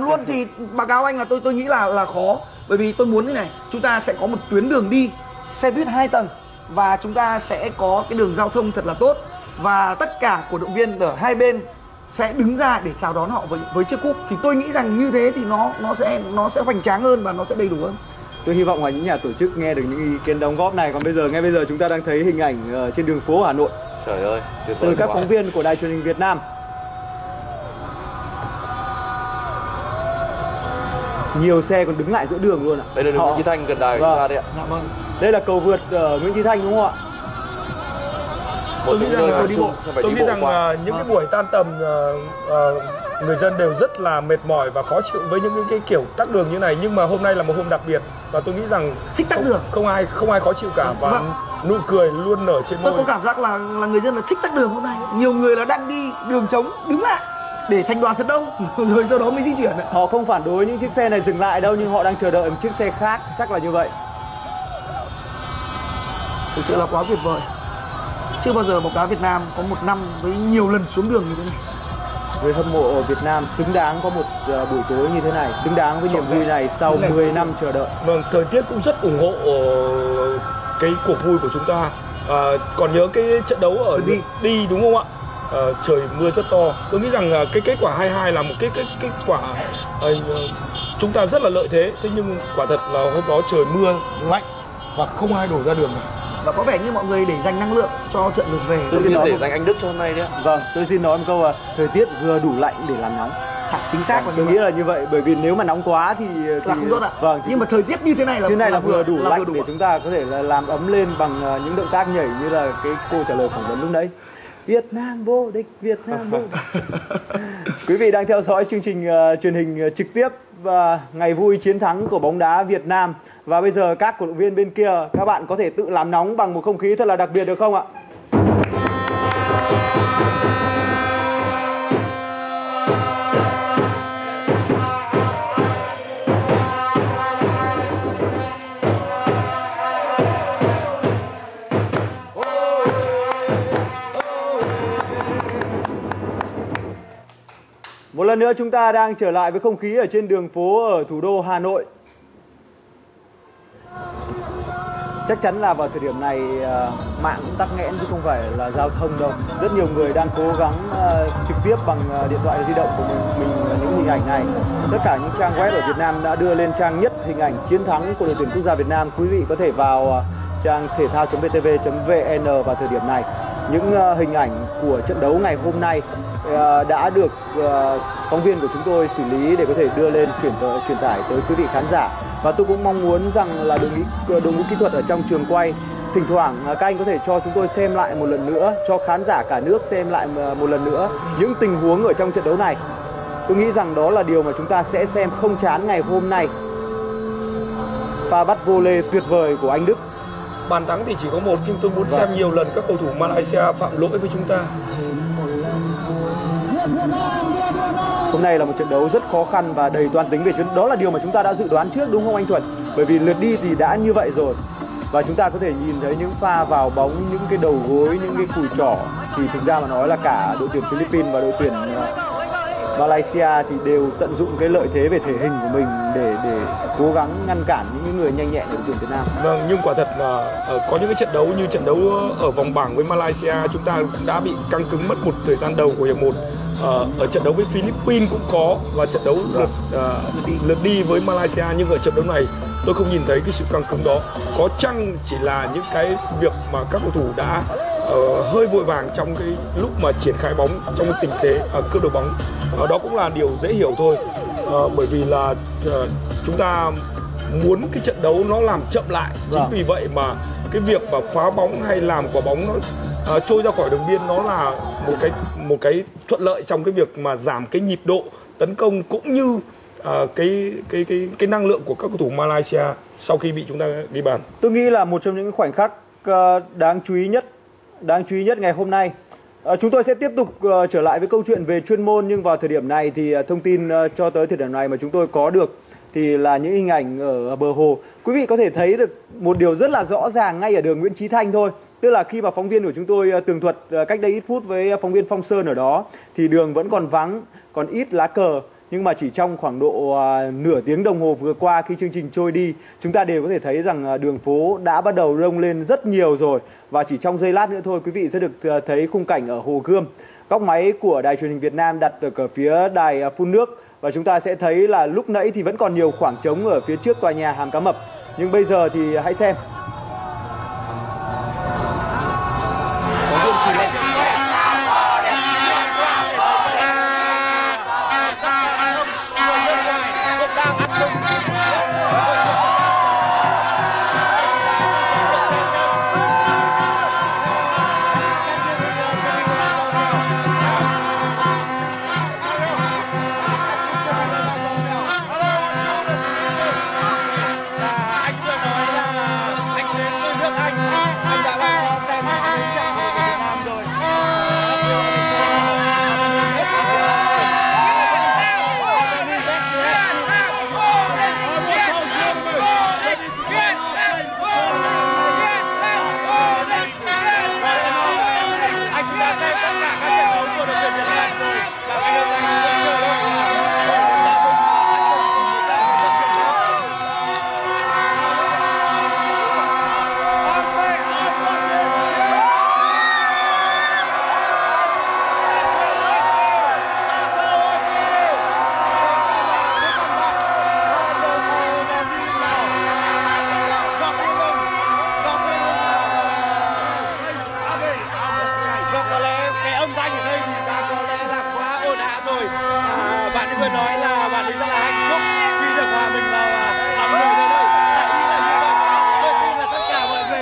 luôn thì báo cáo anh là tôi nghĩ là khó, bởi vì tôi muốn thế này, chúng ta sẽ có một tuyến đường đi xe buýt 2 tầng, và chúng ta sẽ có cái đường giao thông thật là tốt, và tất cả cổ động viên ở hai bên sẽ đứng ra để chào đón họ với chiếc cúp. Thì tôi nghĩ rằng như thế thì nó sẽ hoành tráng hơn và nó sẽ đầy đủ hơn. Tôi hy vọng là những nhà tổ chức nghe được những ý kiến đóng góp này. Còn bây giờ, ngay bây giờ chúng ta đang thấy hình ảnh trên đường phố Hà Nội. Trời ơi, từ các phóng viên của Đài Truyền hình Việt Nam. Nhiều xe còn đứng lại giữa đường luôn ạ. Đây là đường Nguyễn Chí Thanh gần đài chúng ta đấy ạ. Đây là cầu vượt Nguyễn Chí Thanh đúng không ạ? Tôi nghĩ rằng những cái buổi tan tầm người dân đều rất là mệt mỏi và khó chịu với những cái kiểu tắc đường như này, nhưng mà hôm nay là một hôm đặc biệt và tôi nghĩ rằng thích tắc đường không ai khó chịu cả, và nụ cười luôn nở trên môi. Tôi có cảm giác là người dân là thích tắc đường hôm nay. Nhiều người là đang đi đường trống đứng lại để thành đoàn thật đông rồi sau đó mới di chuyển. Họ không phản đối những chiếc xe này dừng lại đâu, nhưng họ đang chờ đợi một chiếc xe khác, chắc là như vậy. Thực sự là quá tuyệt vời. Chưa bao giờ bóng đá Việt Nam có một năm với nhiều lần xuống đường như thế này. Người hâm mộ ở Việt Nam xứng đáng có một buổi tối như thế này, xứng đáng với niềm vui này sau 10 năm chờ đợi. Vâng, thời tiết cũng rất ủng hộ cái cuộc vui của chúng ta. Còn nhớ cái trận đấu ở đi đúng không ạ? Trời mưa rất to. Tôi nghĩ rằng cái kết quả 2-2 là một cái kết quả chúng ta rất là lợi thế. Thế nhưng quả thật là hôm đó trời mưa lạnh và không ai đổ ra đường cả. Và có vẻ như mọi người để dành năng lượng cho trận lượt về. Tôi xin nói để dành anh Đức cho hôm nay đấy. Vâng, tôi xin nói một câu là thời tiết vừa đủ lạnh để làm nóng. Chính xác. Tôi nghĩ là như vậy, bởi vì nếu mà nóng quá thì là không tốt ạ. Vâng, nhưng mà thời tiết như thế này là vừa đủ lạnh để chúng ta có thể là làm ấm lên bằng những động tác nhảy như là cái cô trả lời phỏng vấn lúc đấy. Việt Nam vô địch, Việt Nam vô địch. Quý vị đang theo dõi chương trình truyền hình trực tiếp và ngày vui chiến thắng của bóng đá Việt Nam. Và bây giờ các cổ động viên bên kia, các bạn có thể tự làm nóng bằng một không khí thật là đặc biệt được không ạ? Một lần nữa chúng ta đang trở lại với không khí ở trên đường phố ở thủ đô Hà Nội. Chắc chắn là vào thời điểm này mạng cũng tắc nghẽn chứ không phải là giao thông đâu. Rất nhiều người đang cố gắng trực tiếp bằng điện thoại di động của mình những hình ảnh này. Tất cả những trang web ở Việt Nam đã đưa lên trang nhất hình ảnh chiến thắng của đội tuyển quốc gia Việt Nam. Quý vị có thể vào trang thể thao.vtv.vn vào thời điểm này. Những hình ảnh của trận đấu ngày hôm nay đã được phóng viên của chúng tôi xử lý để có thể đưa lên truyền tải tới quý vị khán giả. Và tôi cũng mong muốn rằng là đội ngũ kỹ thuật ở trong trường quay thỉnh thoảng các anh có thể cho chúng tôi xem lại một lần nữa, cho khán giả cả nước xem lại một lần nữa những tình huống ở trong trận đấu này. Tôi nghĩ rằng đó là điều mà chúng ta sẽ xem không chán ngày hôm nay. Pha bắt volley tuyệt vời của anh Đức. Bàn thắng thì chỉ có một, nhưng tôi muốn xem nhiều lần các cầu thủ Malaysia phạm lỗi với chúng ta. Hôm nay là một trận đấu rất khó khăn và đầy toan tính về chấn. Đó là điều mà chúng ta đã dự đoán trước đúng không anh Thuận? Bởi vì lượt đi thì đã như vậy rồi. Và chúng ta có thể nhìn thấy những pha vào bóng, những cái đầu gối, những cái cùi trỏ. Thì thực ra mà nói là cả đội tuyển Philippines và đội tuyển Malaysia thì đều tận dụng cái lợi thế về thể hình của mình để cố gắng ngăn cản những người nhanh nhẹn của đội tuyển Việt Nam. Vâng, nhưng quả thật là có những cái trận đấu như trận đấu ở vòng bảng với Malaysia, chúng ta cũng đã bị căng cứng mất một thời gian đầu của hiệp 1. Ở trận đấu với Philippines cũng có, và trận đấu lượt đi với Malaysia, nhưng ở trận đấu này tôi không nhìn thấy cái sự căng cứng đó. Có chăng chỉ là những cái việc mà các cầu thủ đã hơi vội vàng trong cái lúc mà triển khai bóng, trong tình thế cướp được bóng. Đó cũng là điều dễ hiểu thôi, bởi vì là chúng ta muốn cái trận đấu nó làm chậm lại. Chính vì vậy mà cái việc mà phá bóng hay làm quả bóng nó trôi ra khỏi đường biên, nó là một cái thuận lợi trong cái việc mà giảm cái nhịp độ tấn công cũng như cái năng lượng của các cầu thủ Malaysia sau khi bị chúng ta ghi bàn. Tôi nghĩ là một trong những khoảnh khắc đáng chú ý nhất ngày hôm nay. Chúng tôi sẽ tiếp tục trở lại với câu chuyện về chuyên môn, nhưng vào thời điểm này thì thông tin cho tới thời điểm này mà chúng tôi có được thì là những hình ảnh ở bờ hồ. Quý vị có thể thấy được một điều rất là rõ ràng ngay ở đường Nguyễn Chí Thanh thôi. Tức là khi mà phóng viên của chúng tôi tường thuật cách đây ít phút với phóng viên Phong Sơn ở đó thì đường vẫn còn vắng, còn ít lá cờ. Nhưng mà chỉ trong khoảng độ nửa tiếng đồng hồ vừa qua khi chương trình trôi đi, chúng ta đều có thể thấy rằng đường phố đã bắt đầu rông lên rất nhiều rồi. Và chỉ trong giây lát nữa thôi quý vị sẽ được thấy khung cảnh ở Hồ Gươm. Góc máy của Đài Truyền hình Việt Nam đặt được ở phía đài phun nước. Và chúng ta sẽ thấy là lúc nãy thì vẫn còn nhiều khoảng trống ở phía trước tòa nhà Hàm Cá Mập. Nhưng bây giờ thì hãy xem. Tất cả mọi người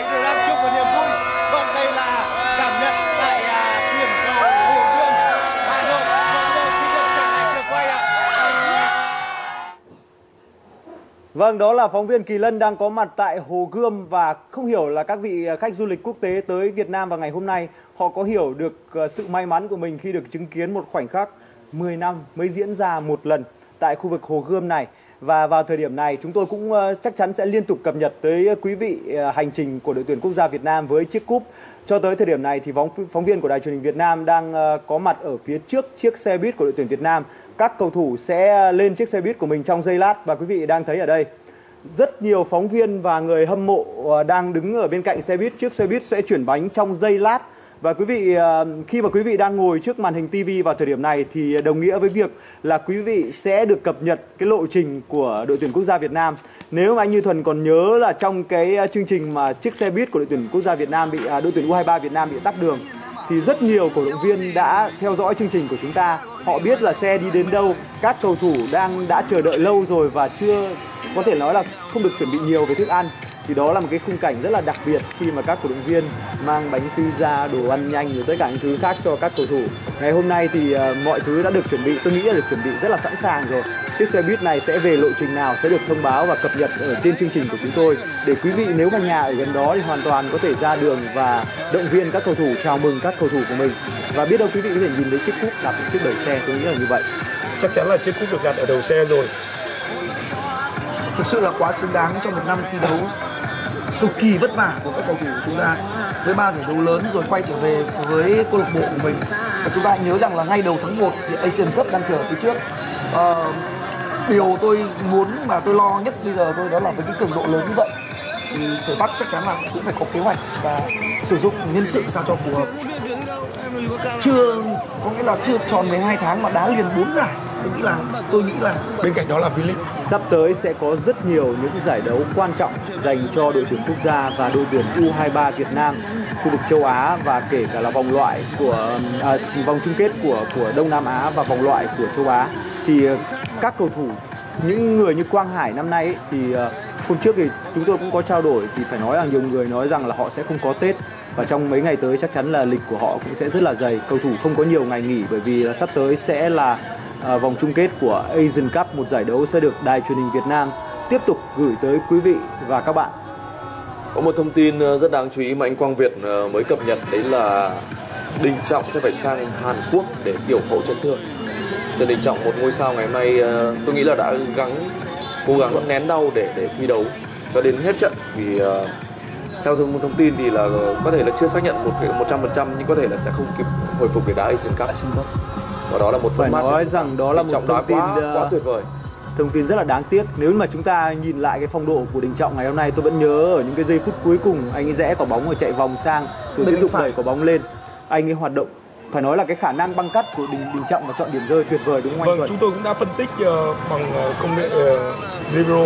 đều đang chúc một niềm vui. Còn đây là cảm nhận tại điểm Vâng, đó là phóng viên Kỳ Lân đang có mặt tại Hồ Gươm và không hiểu là các vị khách du lịch quốc tế tới Việt Nam vào ngày hôm nay họ có hiểu được sự may mắn của mình khi được chứng kiến một khoảnh khắc 10 năm mới diễn ra một lần tại khu vực Hồ Gươm này. Và vào thời điểm này chúng tôi cũng chắc chắn sẽ liên tục cập nhật tới quý vị hành trình của đội tuyển quốc gia Việt Nam với chiếc cúp. Cho tới thời điểm này thì phóng viên của Đài Truyền hình Việt Nam đang có mặt ở phía trước chiếc xe buýt của đội tuyển Việt Nam. Các cầu thủ sẽ lên chiếc xe buýt của mình trong giây lát và quý vị đang thấy ở đây rất nhiều phóng viên và người hâm mộ đang đứng ở bên cạnh xe buýt. Chiếc xe buýt sẽ chuyển bánh trong giây lát. Và quý vị, khi mà quý vị đang ngồi trước màn hình TV vào thời điểm này thì đồng nghĩa với việc là quý vị sẽ được cập nhật cái lộ trình của đội tuyển quốc gia Việt Nam. Nếu mà anh Như Thuần còn nhớ là trong cái chương trình mà chiếc xe buýt của đội tuyển quốc gia Việt Nam đội tuyển U23 Việt Nam bị tắc đường thì rất nhiều cổ động viên đã theo dõi chương trình của chúng ta. Họ biết là xe đi đến đâu, các cầu thủ đã chờ đợi lâu rồi và chưa có thể nói là không được chuẩn bị nhiều về thức ăn. Thì đó là một cái khung cảnh rất là đặc biệt khi mà các cổ động viên mang bánh pizza, đồ ăn nhanh rồi tất cả những thứ khác cho các cầu thủ. Ngày hôm nay thì mọi thứ đã được chuẩn bị, tôi nghĩ là được chuẩn bị rất là sẵn sàng rồi. Chiếc xe buýt này sẽ về lộ trình nào sẽ được thông báo và cập nhật ở trên chương trình của chúng tôi, để quý vị nếu mà nhà ở gần đó thì hoàn toàn có thể ra đường và động viên các cầu thủ, chào mừng các cầu thủ của mình. Và biết đâu quý vị có thể nhìn thấy chiếc cúp đặt trước đẩy xe, tôi nghĩ là như vậy. Chắc chắn là chiếc cúp được đặt ở đầu xe rồi. Thực sự là quá xứng đáng cho một năm thi đấu cực kỳ vất vả của các cầu thủ của chúng ta, với 3 giải đấu lớn rồi quay trở về với câu lạc bộ của mình. Và chúng ta hãy nhớ rằng là ngay đầu tháng 1 thì Asian Cup đang chờ phía trước. Điều tôi muốn mà tôi lo nhất bây giờ thôi đó là với cái cường độ lớn như vậy thì Trời Bắc chắc chắn là cũng phải có kế hoạch và sử dụng nhân sự sao cho phù hợp. Chưa có nghĩa là chưa tròn 12 tháng mà đá liền 4 giải. Tôi nghĩ là bên cạnh đó là V-League. Sắp tới sẽ có rất nhiều những giải đấu quan trọng dành cho đội tuyển quốc gia và đội tuyển U23 Việt Nam, khu vực châu Á và kể cả là vòng loại của vòng chung kết của Đông Nam Á và vòng loại của châu Á. Thì các cầu thủ, những người như Quang Hải năm nay ấy, thì hôm trước thì chúng tôi cũng có trao đổi thì phải nói là nhiều người nói rằng là họ sẽ không có Tết. Và trong mấy ngày tới chắc chắn là lịch của họ cũng sẽ rất là dày. Cầu thủ không có nhiều ngày nghỉ bởi vì là sắp tới sẽ là vòng chung kết của Asian Cup, một giải đấu sẽ được Đài Truyền hình Việt Nam tiếp tục gửi tới quý vị và các bạn. Có một thông tin rất đáng chú ý mà anh Quang Việt mới cập nhật, đấy là Đình Trọng sẽ phải sang Hàn Quốc để tiểu phẫu chấn thương. Trần Đình Trọng, một ngôi sao ngày hôm nay, tôi nghĩ là đã cố gắng nén đau để thi đấu cho đến hết trận. Vì theo thông tin thì là có thể là chưa xác nhận 100%, nhưng có thể là sẽ không kịp hồi phục để đá Asian Cup. Và đó là một phải nói rằng đó là một thông tin quá tuyệt vời, thông tin rất là đáng tiếc. Nếu mà chúng ta nhìn lại cái phong độ của Đình Trọng ngày hôm nay, tôi vẫn nhớ ở những cái giây phút cuối cùng anh ấy rẽ quả bóng và chạy vòng sang rồi tiếp tục đẩy quả bóng lên, anh ấy hoạt động. Phải nói là cái khả năng băng cắt của Đình Trọng và chọn điểm rơi tuyệt vời, đúng không anh Tuấn? Vâng, chúng tôi cũng đã phân tích bằng công nghệ libero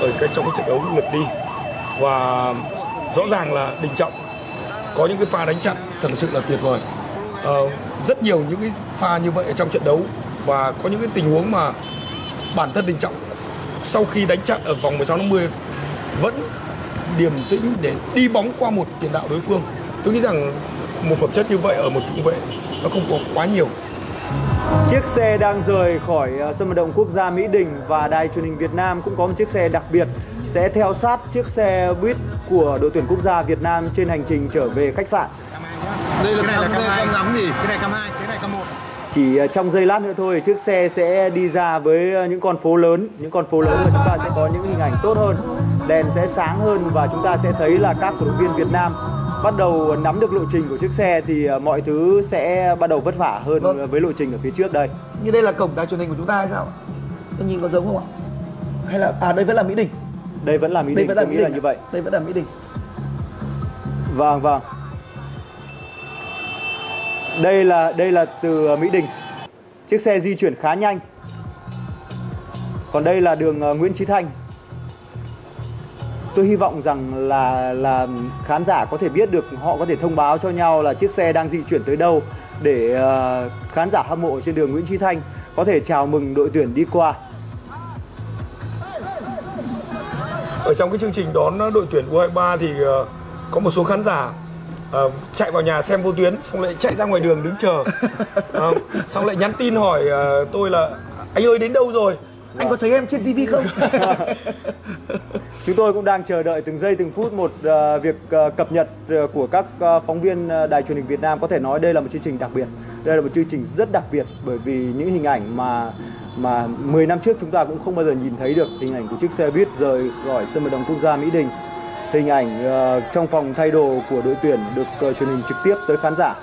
ở trong cái trận đấu lượt đi, và rõ ràng là Đình Trọng có những cái pha đánh chặn thật sự là tuyệt vời. Rất nhiều những cái pha như vậy ở trong trận đấu, và có những cái tình huống mà bản thân Đình Trọng sau khi đánh chặn ở vòng 16/10 vẫn điềm tĩnh để đi bóng qua một tiền đạo đối phương. Tôi nghĩ rằng một phẩm chất như vậy ở một trung vệ nó không có quá nhiều. Chiếc xe đang rời khỏi sân vận động quốc gia Mỹ Đình và Đài Truyền hình Việt Nam cũng có một chiếc xe đặc biệt sẽ theo sát chiếc xe buýt của đội tuyển quốc gia Việt Nam trên hành trình trở về khách sạn. Đây là cái này cam 2, cái này cam 1. Chỉ trong giây lát nữa thôi, chiếc xe sẽ đi ra với những con phố lớn. Những con phố lớn mà chúng ta sẽ có những hình ảnh tốt hơn, đèn sẽ sáng hơn và chúng ta sẽ thấy là các cổ động viên Việt Nam bắt đầu nắm được lộ trình của chiếc xe thì mọi thứ sẽ bắt đầu vất vả hơn với lộ trình ở phía trước đây. Như đây là cổng Đài Truyền hình của chúng ta hay sao? Tôi nhìn có giống không ạ? Hay là đây vẫn là Mỹ Đình. Đây vẫn là Mỹ Đình, tôi nghĩ là như vậy. Đây vẫn là Mỹ Đình. Vâng. Đây là từ Mỹ Đình. Chiếc xe di chuyển khá nhanh. Còn đây là đường Nguyễn Chí Thanh. Tôi hy vọng rằng là khán giả có thể biết được, họ có thể thông báo cho nhau là chiếc xe đang di chuyển tới đâu để khán giả hâm mộ trên đường Nguyễn Chí Thanh có thể chào mừng đội tuyển đi qua. Ở trong cái chương trình đón đội tuyển U23 thì có một số khán giả chạy vào nhà xem vô tuyến, xong lại chạy ra ngoài đường đứng chờ, xong lại nhắn tin hỏi tôi là anh ơi đến đâu rồi, Anh có thấy em trên TV không? Chúng tôi cũng đang chờ đợi từng giây từng phút một việc cập nhật của các phóng viên Đài Truyền hình Việt Nam. Có thể nói đây là một chương trình đặc biệt. Đây là một chương trình rất đặc biệt bởi vì những hình ảnh mà 10 năm trước chúng ta cũng không bao giờ nhìn thấy được. Hình ảnh của chiếc xe buýt rời khỏi sân vận động quốc gia Mỹ Đình, hình ảnh trong phòng thay đồ của đội tuyển được truyền hình trực tiếp tới khán giả.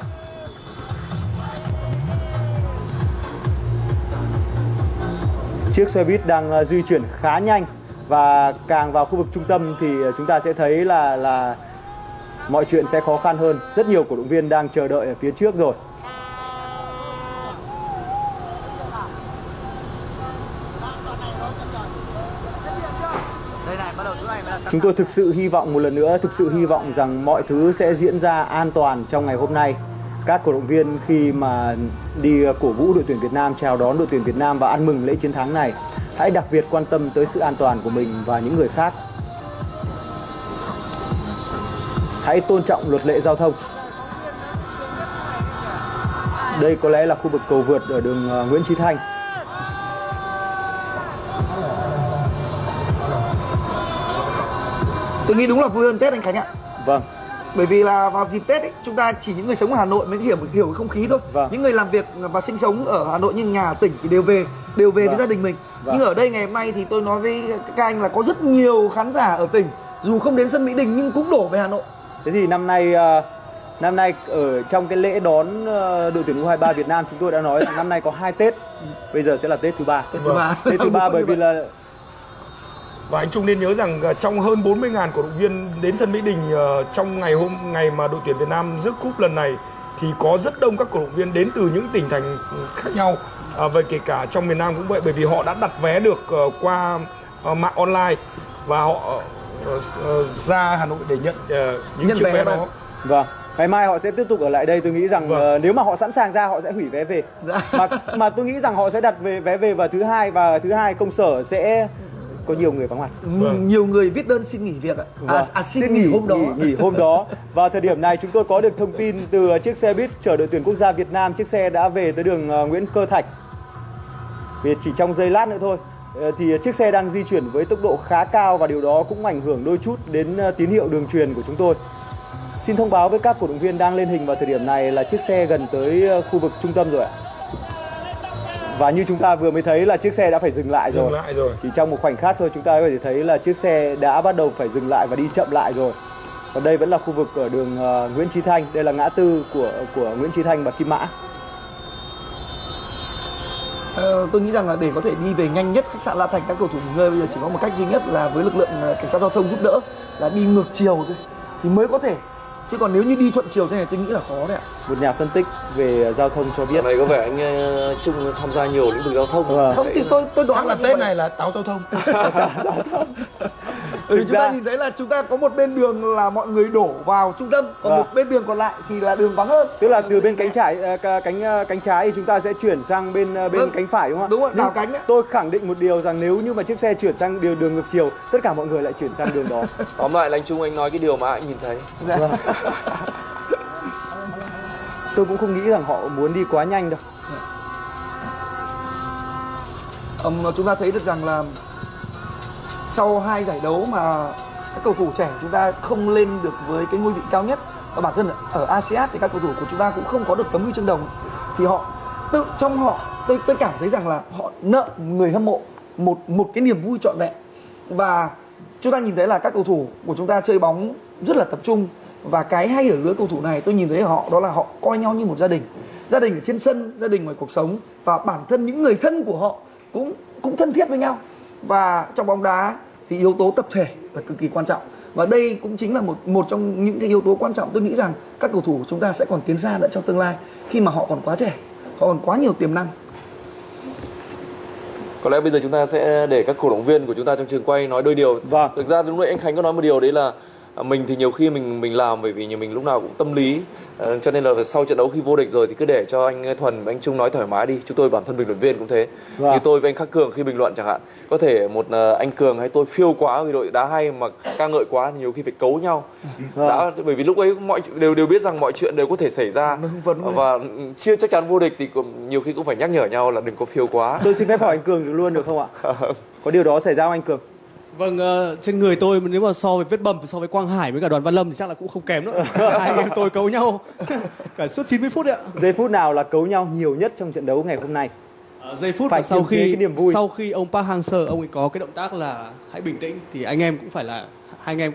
Chiếc xe buýt đang di chuyển khá nhanh và càng vào khu vực trung tâm thì chúng ta sẽ thấy là mọi chuyện sẽ khó khăn hơn. Rất nhiều cổ động viên đang chờ đợi ở phía trước rồi. Chúng tôi thực sự hy vọng một lần nữa, thực sự hy vọng rằng mọi thứ sẽ diễn ra an toàn trong ngày hôm nay. Các cổ động viên khi mà đi cổ vũ đội tuyển Việt Nam, chào đón đội tuyển Việt Nam và ăn mừng lễ chiến thắng này, hãy đặc biệt quan tâm tới sự an toàn của mình và những người khác. Hãy tôn trọng luật lệ giao thông. Đây có lẽ là khu vực cầu vượt ở đường Nguyễn Chí Thanh. Tôi nghĩ đúng là vui hơn Tết anh Khánh ạ. Vâng. Bởi vì là vào dịp Tết ấy, chúng ta chỉ những người sống ở Hà Nội mới hiểu cái không khí thôi. Vâng. Những người làm việc và sinh sống ở Hà Nội như nhà tỉnh thì đều về vâng. với gia đình mình. Vâng. Nhưng ở đây ngày hôm nay thì tôi nói với các anh là có rất nhiều khán giả ở tỉnh dù không đến sân Mỹ Đình nhưng cũng đổ về Hà Nội. Thế thì năm nay ở trong cái lễ đón đội tuyển U23 Việt Nam, chúng tôi đã nói là năm nay có 2 Tết. Bây giờ sẽ là Tết thứ 3. Tết thứ 3 bởi vì là và anh Trung nên nhớ rằng trong hơn 40.000 cổ động viên đến sân Mỹ Đình trong ngày mà đội tuyển Việt Nam rước cúp lần này thì có rất đông các cổ động viên đến từ những tỉnh thành khác nhau, và kể cả trong miền Nam cũng vậy, bởi vì họ đã đặt vé được qua mạng online và họ ra Hà Nội để nhận chiếc vé đó. Vâng. Ngày mai họ sẽ tiếp tục ở lại đây. Tôi nghĩ rằng nếu mà họ sẵn sàng ra họ sẽ hủy vé về. Dạ. Mà tôi nghĩ rằng họ sẽ đặt vé về và thứ hai công sở sẽ có nhiều người vắng mặt. Vâng. Nhiều người viết đơn xin nghỉ việc ạ. Xin nghỉ hôm đó. Và thời điểm này chúng tôi có được thông tin từ chiếc xe buýt chở đội tuyển quốc gia Việt Nam. Chiếc xe đã về tới đường Nguyễn Cơ Thạch. Vì chỉ trong giây lát nữa thôi thì chiếc xe đang di chuyển với tốc độ khá cao và điều đó cũng ảnh hưởng đôi chút đến tín hiệu đường truyền của chúng tôi. Xin thông báo với các cổ động viên đang lên hình vào thời điểm này là chiếc xe gần tới khu vực trung tâm rồi ạ. Và như chúng ta vừa mới thấy là chiếc xe đã phải dừng lại rồi. Chỉ trong một khoảnh khắc thôi chúng ta có thể thấy là chiếc xe đã bắt đầu phải dừng lại và đi chậm lại rồi. Còn đây vẫn là khu vực ở đường Nguyễn Chí Thanh. Đây là ngã tư của Nguyễn Chí Thanh và Kim Mã. Tôi nghĩ rằng là để có thể đi về nhanh nhất khách sạn La Thành, các cầu thủ nghỉ ngơi bây giờ chỉ có một cách duy nhất là với lực lượng cảnh sát giao thông giúp đỡ là đi ngược chiều thôi thì mới có thể. Chứ còn nếu như đi thuận chiều thế này tôi nghĩ là khó đấy ạ. Một nhà phân tích về giao thông cho biết này có vẻ anh Trung tham gia nhiều lĩnh vực giao thông. Không thì tôi đoán là Tết này là táo giao thông. Chúng ta nhìn thấy là chúng ta có một bên đường là mọi người đổ vào trung tâm, còn một bên đường còn lại thì là đường vắng hơn. Tức là từ bên cánh trái thì chúng ta sẽ chuyển sang bên cánh phải đúng không ạ? Đúng rồi, đảo cánh đấy. Tôi khẳng định một điều rằng nếu như mà chiếc xe chuyển sang đường ngược chiều, tất cả mọi người lại chuyển sang đường đó. Tóm lại là anh Trung anh nói cái điều mà anh nhìn thấy. Tôi cũng không nghĩ rằng họ muốn đi quá nhanh đâu. Chúng ta thấy được rằng là sau 2 giải đấu mà các cầu thủ trẻ chúng ta không lên được với cái ngôi vị cao nhất, và bản thân ở ASEAN thì các cầu thủ của chúng ta cũng không có được tấm huy chương đồng, thì họ tự trong họ tôi cảm thấy rằng là họ nợ người hâm mộ một cái niềm vui trọn vẹn. Và chúng ta nhìn thấy là các cầu thủ của chúng ta chơi bóng rất là tập trung. Và cái hay ở lứa cầu thủ này tôi nhìn thấy họ đó là họ coi nhau như một gia đình ở trên sân, gia đình ngoài cuộc sống, và bản thân những người thân của họ cũng thân thiết với nhau. Và trong bóng đá thì yếu tố tập thể là cực kỳ quan trọng, và đây cũng chính là một trong những cái yếu tố quan trọng. Tôi nghĩ rằng các cầu thủ của chúng ta sẽ còn tiến xa nữa trong tương lai khi mà họ còn quá trẻ, họ còn quá nhiều tiềm năng. Có lẽ bây giờ chúng ta sẽ để các cổ động viên của chúng ta trong trường quay nói đôi điều. Thực ra lúc nãy anh Khánh có nói một điều đấy là Mình thì nhiều khi mình làm bởi vì mình lúc nào cũng tâm lý, cho nên là sau trận đấu khi vô địch rồi thì cứ để cho anh Thuần và anh Trung nói thoải mái đi. Chúng tôi bản thân bình luận viên cũng thế, như tôi với anh Khắc Cường khi bình luận chẳng hạn, có thể một anh Cường hay tôi phiêu quá vì đội đá hay mà ca ngợi quá thì nhiều khi phải cấu nhau. Đã, bởi vì lúc ấy mọi đều biết rằng mọi chuyện đều có thể xảy ra và chưa chắc chắn vô địch thì nhiều khi cũng phải nhắc nhở nhau là đừng có phiêu quá. Tôi xin phép hỏi anh Cường được luôn được không ạ? Có điều đó xảy ra không anh Cường? Vâng, trên người tôi nếu mà so với vết bầm, so với Quang Hải với cả Đoàn Văn Lâm thì chắc là cũng không kém nữa. Hai người tôi cấu nhau cả suốt 90 phút đấy ạ. Giây phút nào là cấu nhau nhiều nhất trong trận đấu ngày hôm nay? Giây phút phải sau khi niềm vui. Sau khi ông Park Hang-seo ông ấy có cái động tác là hãy bình tĩnh thì anh em cũng phải là anh em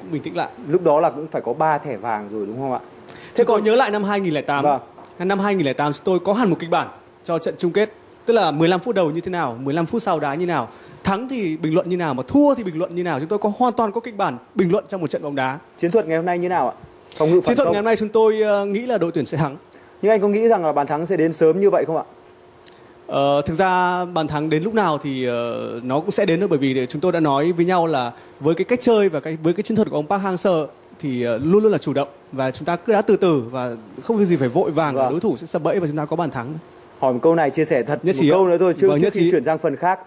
cũng bình tĩnh lại. Lúc đó là cũng phải có 3 thẻ vàng rồi đúng không ạ? Thế còn nhớ lại năm 2008. Vâng. Năm 2008 tôi có hẳn một kịch bản cho trận chung kết. Tức là 15 phút đầu như thế nào, 15 phút sau đá như nào, thắng thì bình luận như nào, mà thua thì bình luận như nào. Chúng tôi có hoàn toàn có kịch bản bình luận trong một trận bóng đá. Chiến thuật ngày hôm nay như nào ạ? Phòng ngự phản công. Chiến thuật ngày hôm nay chúng tôi nghĩ là đội tuyển sẽ thắng. Nhưng anh có nghĩ rằng là bàn thắng sẽ đến sớm như vậy không ạ? Thực ra bàn thắng đến lúc nào thì nó cũng sẽ đến thôi, bởi vì chúng tôi đã nói với nhau là với cái cách chơi và với cái chiến thuật của ông Park Hang-seo thì luôn luôn là chủ động và chúng ta cứ đá từ từ và không có gì phải vội vàng, đối thủ sẽ sập bẫy và chúng ta có bàn thắng. Hỏi một câu này chia sẻ thật một câu nữa thôi chứ trước khi chuyển sang phần khác.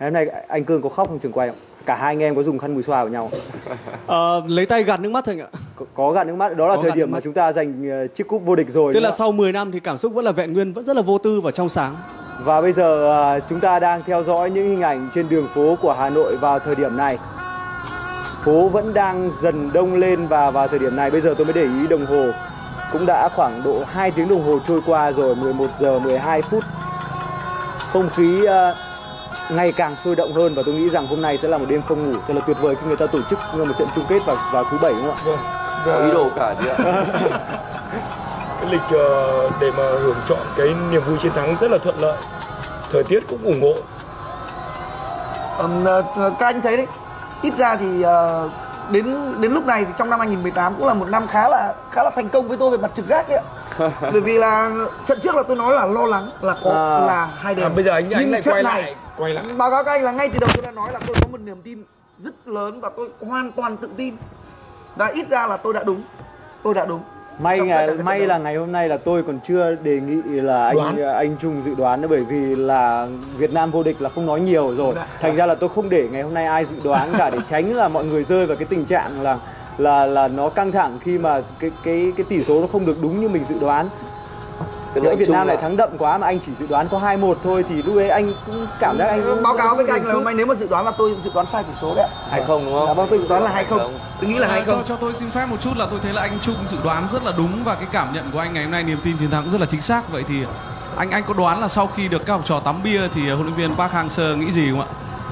Ngày hôm nay anh Cương có khóc không trường quay không? Cả hai anh em có dùng khăn mùi xoa của nhau? Lấy tay gạt nước mắt thôi anh ạ. Có gạt nước mắt, đó là thời điểm mà chúng ta giành chiếc cúp vô địch rồi. Tức là sau 10 năm thì cảm xúc vẫn là vẹn nguyên, vẫn rất là vô tư và trong sáng. Và bây giờ chúng ta đang theo dõi những hình ảnh trên đường phố của Hà Nội vào thời điểm này. Phố vẫn đang dần đông lên và vào thời điểm này bây giờ tôi mới để ý đồng hồ. Cũng đã khoảng độ 2 tiếng đồng hồ trôi qua rồi, 11 giờ 12 phút. Không khí ngày càng sôi động hơn và tôi nghĩ rằng hôm nay sẽ là một đêm không ngủ thật là tuyệt vời khi người ta tổ chức một trận chung kết vào thứ 7 đúng không ạ? Vâng. Có ý đồ cả chứ ạ. Cái lịch để mà hưởng chọn cái niềm vui chiến thắng rất là thuận lợi. Thời tiết cũng ủng hộ. Các anh thấy đấy, ít ra thì đến lúc này thì trong năm 2018 cũng là một năm khá là thành công với tôi về mặt trực giác đấy ạ. Bởi vì là trận trước là tôi nói là lo lắng là là hai đêm. Bây giờ anh lại quay lại. Báo cáo các anh là ngay từ đầu tôi đã nói là tôi có một niềm tin rất lớn và tôi hoàn toàn tự tin. Và ít ra là tôi đã đúng. May là ngày hôm nay là tôi còn chưa đề nghị là anh Trung dự đoán nữa, bởi vì là Việt Nam vô địch là không nói nhiều rồi. Thành ra là tôi không để ngày hôm nay ai dự đoán cả để tránh là mọi người rơi vào cái tình trạng là nó căng thẳng khi mà cái tỷ số nó không được đúng như mình dự đoán. Nếu Việt Nam lại thắng đậm quá mà anh chỉ dự đoán có 2-1 thôi thì lúc ấy anh cũng cảm giác anh báo cáo với các anh là hôm nay nếu mà dự đoán là tôi dự đoán sai tỷ số đấy ạ. 2-0 đúng không? Vâng, tôi dự đoán là 2-0. Tôi nghĩ là 2-0. Cho tôi xin phép một chút là tôi thấy là anh Trung dự đoán rất là đúng và cái cảm nhận của anh ngày hôm nay niềm tin chiến thắng cũng rất là chính xác. Vậy thì anh có đoán là sau khi được các học trò tắm bia thì huấn luyện viên Park Hang-seo nghĩ gì không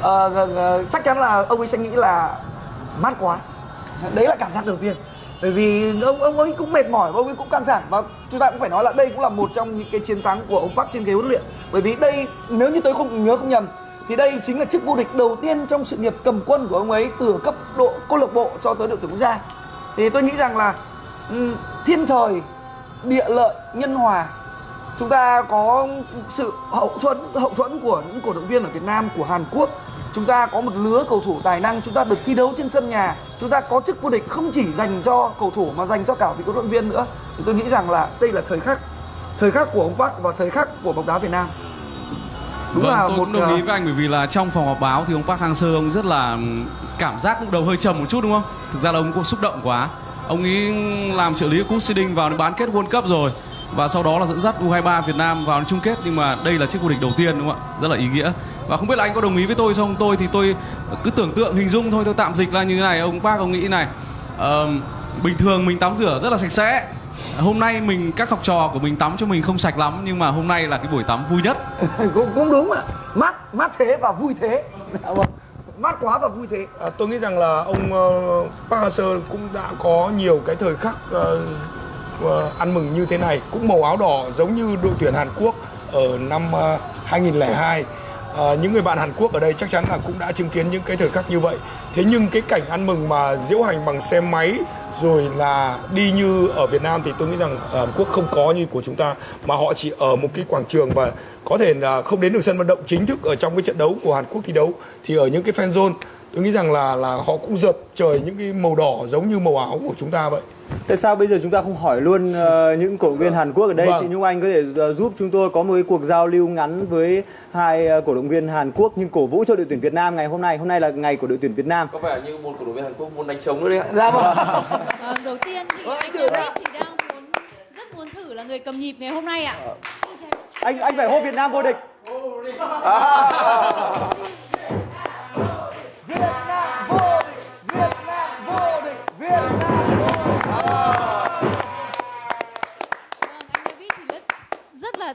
ạ? Chắc chắn là ông ấy sẽ nghĩ là mát quá. Đấy là cảm giác đầu tiên. Bởi vì ông ấy cũng mệt mỏi và ông ấy cũng căng thẳng. Và chúng ta cũng phải nói là đây cũng là một trong những cái chiến thắng của ông Park trên ghế huấn luyện. Bởi vì đây, nếu như tôi không nhầm thì đây chính là chức vô địch đầu tiên trong sự nghiệp cầm quân của ông ấy, từ cấp độ câu lạc bộ cho tới đội tuyển quốc gia. Thì tôi nghĩ rằng là thiên thời, địa lợi, nhân hòa. Chúng ta có sự hậu thuẫn của những cổ động viên ở Việt Nam, của Hàn Quốc. Chúng ta có một lứa cầu thủ tài năng, chúng ta được thi đấu trên sân nhà, chúng ta có chức vô địch không chỉ dành cho cầu thủ mà dành cho cả vị huấn luyện viên nữa. Thì tôi nghĩ rằng là đây là thời khắc của ông Park và thời khắc của bóng đá Việt Nam. Đúng, vâng, là tôi cũng đồng ý với anh, bởi vì là trong phòng họp báo thì ông Park Hang-seo ông rất là cảm giác cũng đầu hơi trầm một chút đúng không? Thực ra là ông cũng xúc động quá. Ông ý làm trợ lý của Cúp Siding vào bán kết World Cup rồi và sau đó là dẫn dắt U23 Việt Nam vào chung kết, nhưng mà đây là chiếc vô địch đầu tiên đúng không ạ? Rất là ý nghĩa. Và không biết là anh có đồng ý với tôi không? Tôi thì tôi cứ tưởng tượng hình dung thôi, tôi tạm dịch là như thế này. Ông Park ông nghĩ này, bình thường mình tắm rửa rất là sạch sẽ, hôm nay các học trò của mình tắm cho mình không sạch lắm, nhưng mà hôm nay là cái buổi tắm vui nhất. Cũng đúng ạ, mát thế và vui thế. Mát quá và vui thế. Tôi nghĩ rằng là ông Park Hang-seo cũng đã có nhiều cái thời khắc ăn mừng như thế này, cũng màu áo đỏ giống như đội tuyển Hàn Quốc ở năm 2002. Những người bạn Hàn Quốc ở đây chắc chắn là cũng đã chứng kiến những cái thời khắc như vậy. Thế nhưng cái cảnh ăn mừng mà diễu hành bằng xe máy rồi là đi như ở Việt Nam thì tôi nghĩ rằng Hàn Quốc không có như của chúng ta, mà họ chỉ ở một cái quảng trường và có thể là không đến được sân vận động chính thức ở trong cái trận đấu của Hàn Quốc thi đấu, thì ở những cái fan zone Tôi nghĩ rằng là họ cũng dập trời những cái màu đỏ giống như màu áo của chúng ta vậy. Tại sao bây giờ chúng ta không hỏi luôn những cổ động viên Hàn Quốc ở đây? Vâng. Chị Nhung Anh có thể giúp chúng tôi có một cái cuộc giao lưu ngắn với hai cổ động viên Hàn Quốc nhưng cổ vũ cho đội tuyển Việt Nam ngày hôm nay. Hôm nay là ngày của đội tuyển Việt Nam. Có vẻ như một cổ động viên Hàn Quốc muốn đánh trống nữa đấy ạ. Dạ vâng. Đầu tiên thì anh David thì đang rất muốn thử là người cầm nhịp ngày hôm nay ạ. Anh phải hô Việt Nam vô địch.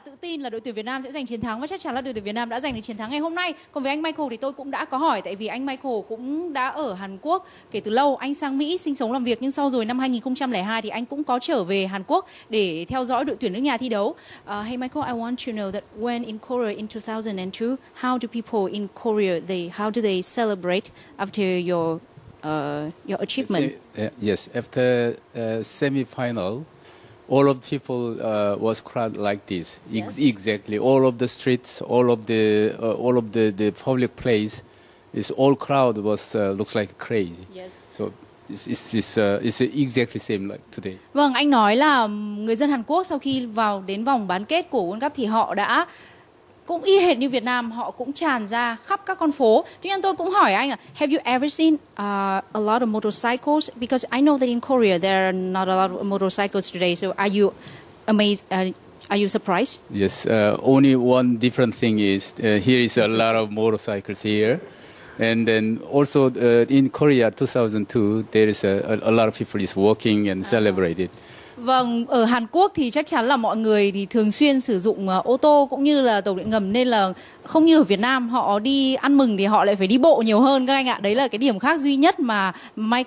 Tự tin là đội tuyển Việt Nam sẽ giành chiến thắng và chắc chắn là đội tuyển Việt Nam đã giành được chiến thắng ngày hôm nay. Còn với anh Michael thì tôi cũng đã có hỏi, tại vì anh Michael cũng đã ở Hàn Quốc kể từ lâu. Anh sang Mỹ sinh sống làm việc nhưng sau rồi năm 2002 thì anh cũng có trở về Hàn Quốc để theo dõi đội tuyển nước nhà thi đấu. Hey Michael, I want to know that when in Korea in 2002, how do people in Korea how do they celebrate after your achievement? Yes, after semi-final. All of people was crowd like this. Yes. Exactly, all of the streets, all of the public place, is all crowd was looks like crazy. Yes. So it's exactly same like today. Vâng, anh nói là người dân Hàn Quốc sau khi vào đến vòng bán kết của World Cup thì họ đã cũng y hệt như Việt Nam, họ cũng tràn ra khắp các con phố. Tuy nhiên tôi cũng hỏi anh là have you ever seen a lot of motorcycles? Because I know that in Korea there are not a lot of motorcycles today. So are you amazed? Are you surprised? Yes. Only one different thing is here is a lot of motorcycles here, and then also in Korea 2002 there is a lot of people is walking and celebrated. Vâng, ở Hàn Quốc thì chắc chắn là mọi người thì thường xuyên sử dụng ô tô cũng như là tàu điện ngầm, nên là không như ở Việt Nam họ đi ăn mừng thì họ lại phải đi bộ nhiều hơn các anh ạ. Đấy là cái điểm khác duy nhất mà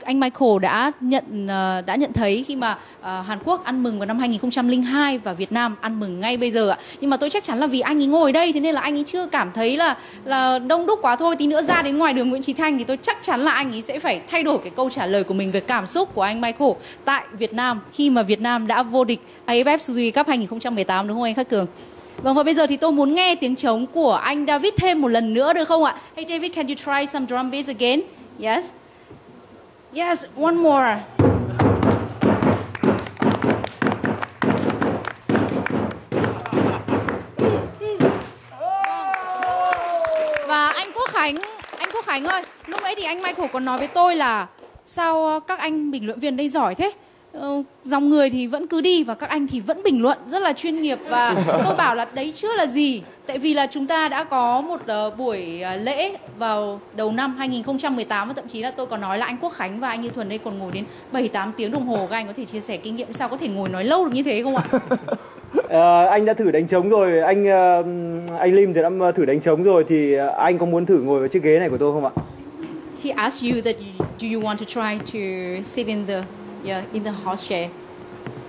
anh Michael đã nhận thấy khi mà Hàn Quốc ăn mừng vào năm 2002 và Việt Nam ăn mừng ngay bây giờ ạ. Nhưng mà tôi chắc chắn là vì anh ấy ngồi ở đây thế nên là anh ấy chưa cảm thấy là đông đúc quá thôi. Tí nữa ra đến ngoài đường Nguyễn Chí Thanh thì tôi chắc chắn là anh ấy sẽ phải thay đổi cái câu trả lời của mình về cảm xúc của anh Michael tại Việt Nam khi mà Việt Nam đã vô địch AFF Suzuki Cup 2018, đúng không anh Khắc Cường? Vâng, và bây giờ thì tôi muốn nghe tiếng trống của anh David thêm một lần nữa được không ạ? Hey David, can you try some drum beats again? Yes. Yes, one more. Và anh Quốc Khánh ơi, lúc nãy thì anh Michael còn nói với tôi là sao các anh bình luận viên đây giỏi thế? Dòng người thì vẫn cứ đi và các anh thì vẫn bình luận rất là chuyên nghiệp, và tôi bảo là đấy chưa là gì, tại vì là chúng ta đã có một buổi lễ vào đầu năm 2018 và thậm chí là tôi còn nói là anh Quốc Khánh và anh Như Thuần đây còn ngồi đến 7-8 tiếng đồng hồ. Các anh có thể chia sẻ kinh nghiệm sao có thể ngồi nói lâu được như thế không ạ? Anh đã thử đánh trống rồi, anh Lim thì đã thử đánh trống rồi, thì anh có muốn thử ngồi vào chiếc ghế này của tôi không ạ? He asked you that do you want to try to sit in the horse chair.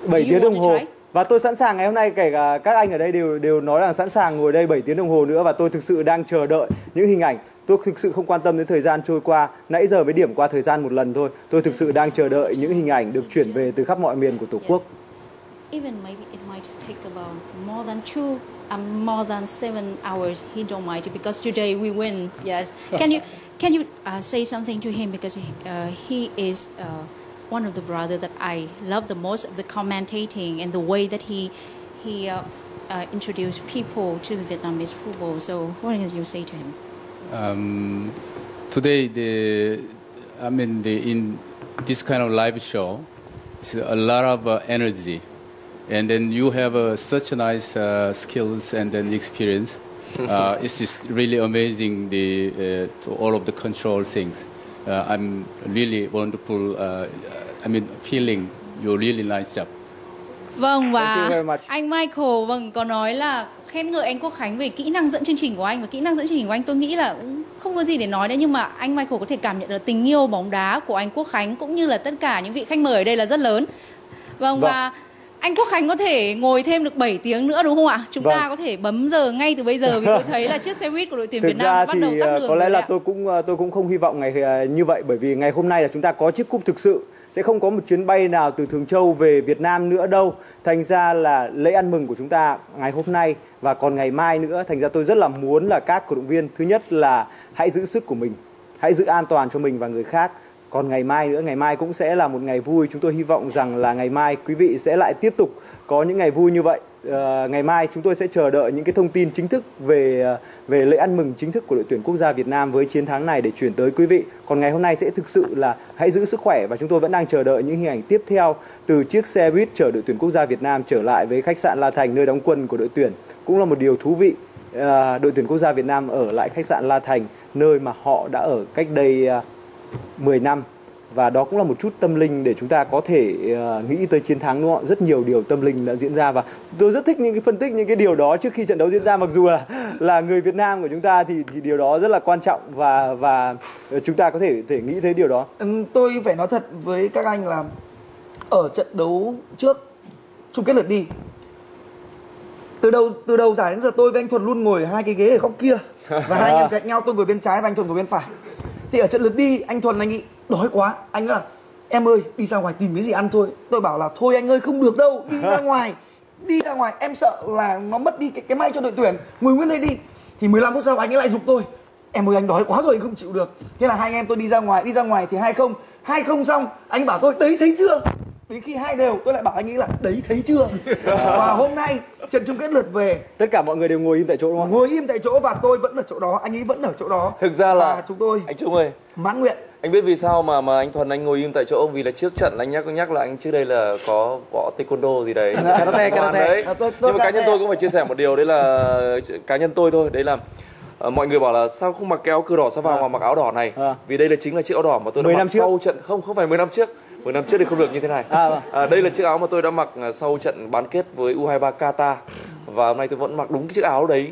7 tiếng đồng hồ. Và tôi sẵn sàng ngày hôm nay, kể cả các anh ở đây đều nói là sẵn sàng ngồi đây 7 tiếng đồng hồ nữa, và tôi thực sự đang chờ đợi những hình ảnh. Tôi thực sự không quan tâm đến thời gian trôi qua, nãy giờ mới điểm qua thời gian một lần thôi. Tôi thực sự đang chờ đợi những hình ảnh được chuyển về từ khắp mọi miền của Tổ quốc. Even maybe it might take about more than 7 hours. He don't mind because today we win. Yes. Can you say something to him because he is one of the brother that I love the most of the commentating and the way that he introduced people to the Vietnamese football. So what did you say to him? Today, in this kind of live show, it's a lot of energy, and then you have such a nice skills and then experience. It's just really amazing to all of the control things. I'm really wonderful. Feeling you really nice job. Vâng, và anh Michael có nói là khen ngợi anh Quốc Khánh về kỹ năng dẫn chương trình của anh, và kỹ năng dẫn chương trình của anh tôi nghĩ là không có gì để nói đấy, nhưng mà anh Michael có thể cảm nhận được tình yêu bóng đá của anh Quốc Khánh cũng như là tất cả những vị khách mời ở đây là rất lớn. Vâng, và anh Quốc Khánh có thể ngồi thêm được 7 tiếng nữa đúng không ạ? Chúng ta có thể bấm giờ ngay từ bây giờ, vì tôi thấy là chiếc xe buýt của đội tuyển Việt Nam bắt đầu tắt đường. Có lẽ là tôi cũng không hy vọng ngày như vậy, bởi vì ngày hôm nay là chúng ta có chiếc cúp thực sự, sẽ không có một chuyến bay nào từ Thường Châu về Việt Nam nữa đâu. Thành ra là lễ ăn mừng của chúng ta ngày hôm nay và còn ngày mai nữa. Thành ra tôi rất là muốn là các cổ động viên, thứ nhất là hãy giữ sức của mình. hãy giữ an toàn cho mình và người khác. Còn ngày mai nữa, ngày mai cũng sẽ là một ngày vui. Chúng tôi hy vọng rằng là ngày mai quý vị sẽ lại tiếp tục có những ngày vui như vậy. Ngày mai chúng tôi sẽ chờ đợi những cái thông tin chính thức về lễ ăn mừng chính thức của đội tuyển quốc gia Việt Nam với chiến thắng này để chuyển tới quý vị. Còn ngày hôm nay sẽ thực sự là hãy giữ sức khỏe, và chúng tôi vẫn đang chờ đợi những hình ảnh tiếp theo từ chiếc xe buýt chở đội tuyển quốc gia Việt Nam trở lại với khách sạn La Thành, nơi đóng quân của đội tuyển. Cũng là một điều thú vị, đội tuyển quốc gia Việt Nam ở lại khách sạn La Thành, nơi mà họ đã ở cách đây 10 năm. Và đó cũng là một chút tâm linh để chúng ta có thể nghĩ tới chiến thắng, đúng không? Rất nhiều điều tâm linh đã diễn ra, và tôi rất thích những cái phân tích, những cái điều đó trước khi trận đấu diễn ra. Mặc dù là người Việt Nam của chúng ta thì điều đó rất là quan trọng, và chúng ta có thể nghĩ tới điều đó. Tôi phải nói thật với các anh là ở trận đấu trước chung kết lượt đi, từ đầu giải đến giờ tôi với anh Thuần luôn ngồi hai cái ghế ở góc kia, và hai anh em cạnh nhau, tôi ngồi bên trái và anh Thuần ngồi bên phải. Thì ở trận lượt đi, anh Thuần anh nghĩ đói quá, anh nói là em ơi đi ra ngoài tìm cái gì ăn thôi. Tôi bảo là thôi anh ơi không được đâu, đi ra ngoài em sợ là nó mất đi cái may cho đội tuyển, ngồi nguyên đây đi. Thì 15 phút sau anh ấy lại giục tôi, em ơi anh đói quá rồi, anh không chịu được. Thế là hai anh em tôi đi ra ngoài thì 2-0 xong anh bảo tôi đấy thấy chưa. Đến khi 2-2 tôi lại bảo anh ấy là đấy thấy chưa. Và hôm nay trận chung kết lượt về, tất cả mọi người đều ngồi im tại chỗ, đúng không? Ngồi im tại chỗ, và tôi vẫn ở chỗ đó, anh ấy vẫn ở chỗ đó. Thực ra là chúng tôi, anh Trung ơi, mãn nguyện. Anh biết vì sao mà anh Thuần anh ngồi im tại chỗ, vì là trước trận anh nhắc là anh trước đây là có võ taekwondo gì đấy, đấy. Nhưng mà cá nhân tôi cũng phải chia sẻ một điều, đấy là cá nhân tôi thôi, đấy là mọi người bảo là sao không mặc cái áo cờ đỏ sao vào mà mặc áo đỏ này, vì đây là chính là chiếc áo đỏ mà tôi đã mặc sau trận, không phải 10 năm trước. 10 năm trước thì không được như thế này. Đây là chiếc áo mà tôi đã mặc sau trận bán kết với U23 Qatar, và hôm nay tôi vẫn mặc đúng cái chiếc áo đấy.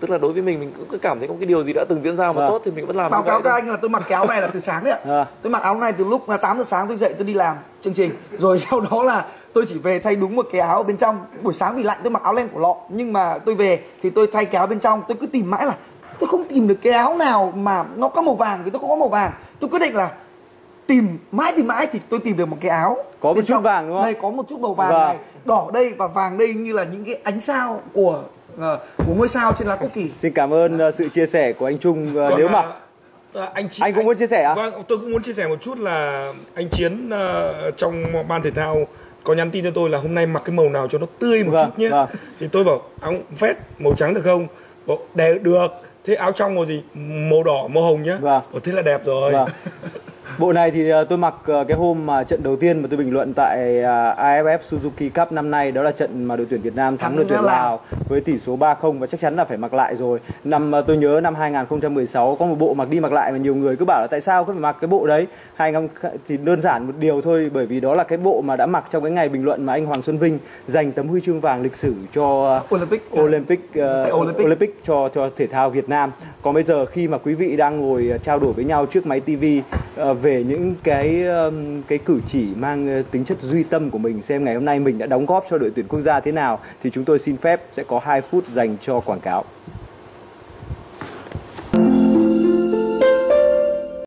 Tức là đối với mình cũng cứ cảm thấy có cái điều gì đã từng diễn ra mà tốt thì mình vẫn làm. Báo cáo các anh là tôi mặc cái áo này là từ sáng đấy ạ. Tôi mặc áo này từ lúc 8 giờ sáng tôi dậy tôi đi làm chương trình, rồi sau đó là tôi chỉ về thay đúng một cái áo bên trong. Buổi sáng vì lạnh tôi mặc áo len của lọ, nhưng mà tôi về thì tôi thay cái áo bên trong. Tôi cứ tìm mãi là tôi không tìm được cái áo nào mà nó có màu vàng, vì tôi không có màu vàng. Tôi quyết định là tìm mãi thì tôi tìm được một cái áo có một chút vàng, đúng không? Đây có một chút màu vàng này, đỏ đây và vàng đây, như là những cái ánh sao của ngôi sao trên lá quốc kỳ. Xin cảm ơn sự chia sẻ của anh Trung. Nếu mà anh cũng muốn chia sẻ à? Vâng, tôi cũng muốn chia sẻ một chút là anh Chiến trong ban thể thao có nhắn tin cho tôi là hôm nay mặc cái màu nào cho nó tươi một chút nhé. Thì tôi bảo áo vest màu trắng được không? Để được. Thế áo trong màu gì? Màu đỏ, màu hồng nhé. Thế là đẹp rồi. Bộ này thì tôi mặc cái hôm mà trận đầu tiên mà tôi bình luận tại AFF Suzuki Cup năm nay, đó là trận mà đội tuyển Việt Nam thắng đội tuyển Lào với tỷ số 3-0, và chắc chắn là phải mặc lại rồi. Tôi nhớ năm 2016 có một bộ mặc đi mặc lại mà nhiều người cứ bảo là tại sao cứ phải mặc cái bộ đấy. Thì đơn giản một điều thôi, bởi vì đó là cái bộ mà đã mặc trong cái ngày bình luận mà anh Hoàng Xuân Vinh giành tấm huy chương vàng lịch sử cho Olympic cho thể thao Việt Nam. Còn bây giờ khi mà quý vị đang ngồi trao đổi với nhau trước máy TV về những cái cử chỉ mang tính chất duy tâm của mình, xem ngày hôm nay mình đã đóng góp cho đội tuyển quốc gia thế nào, thì chúng tôi xin phép sẽ có 2 phút dành cho quảng cáo.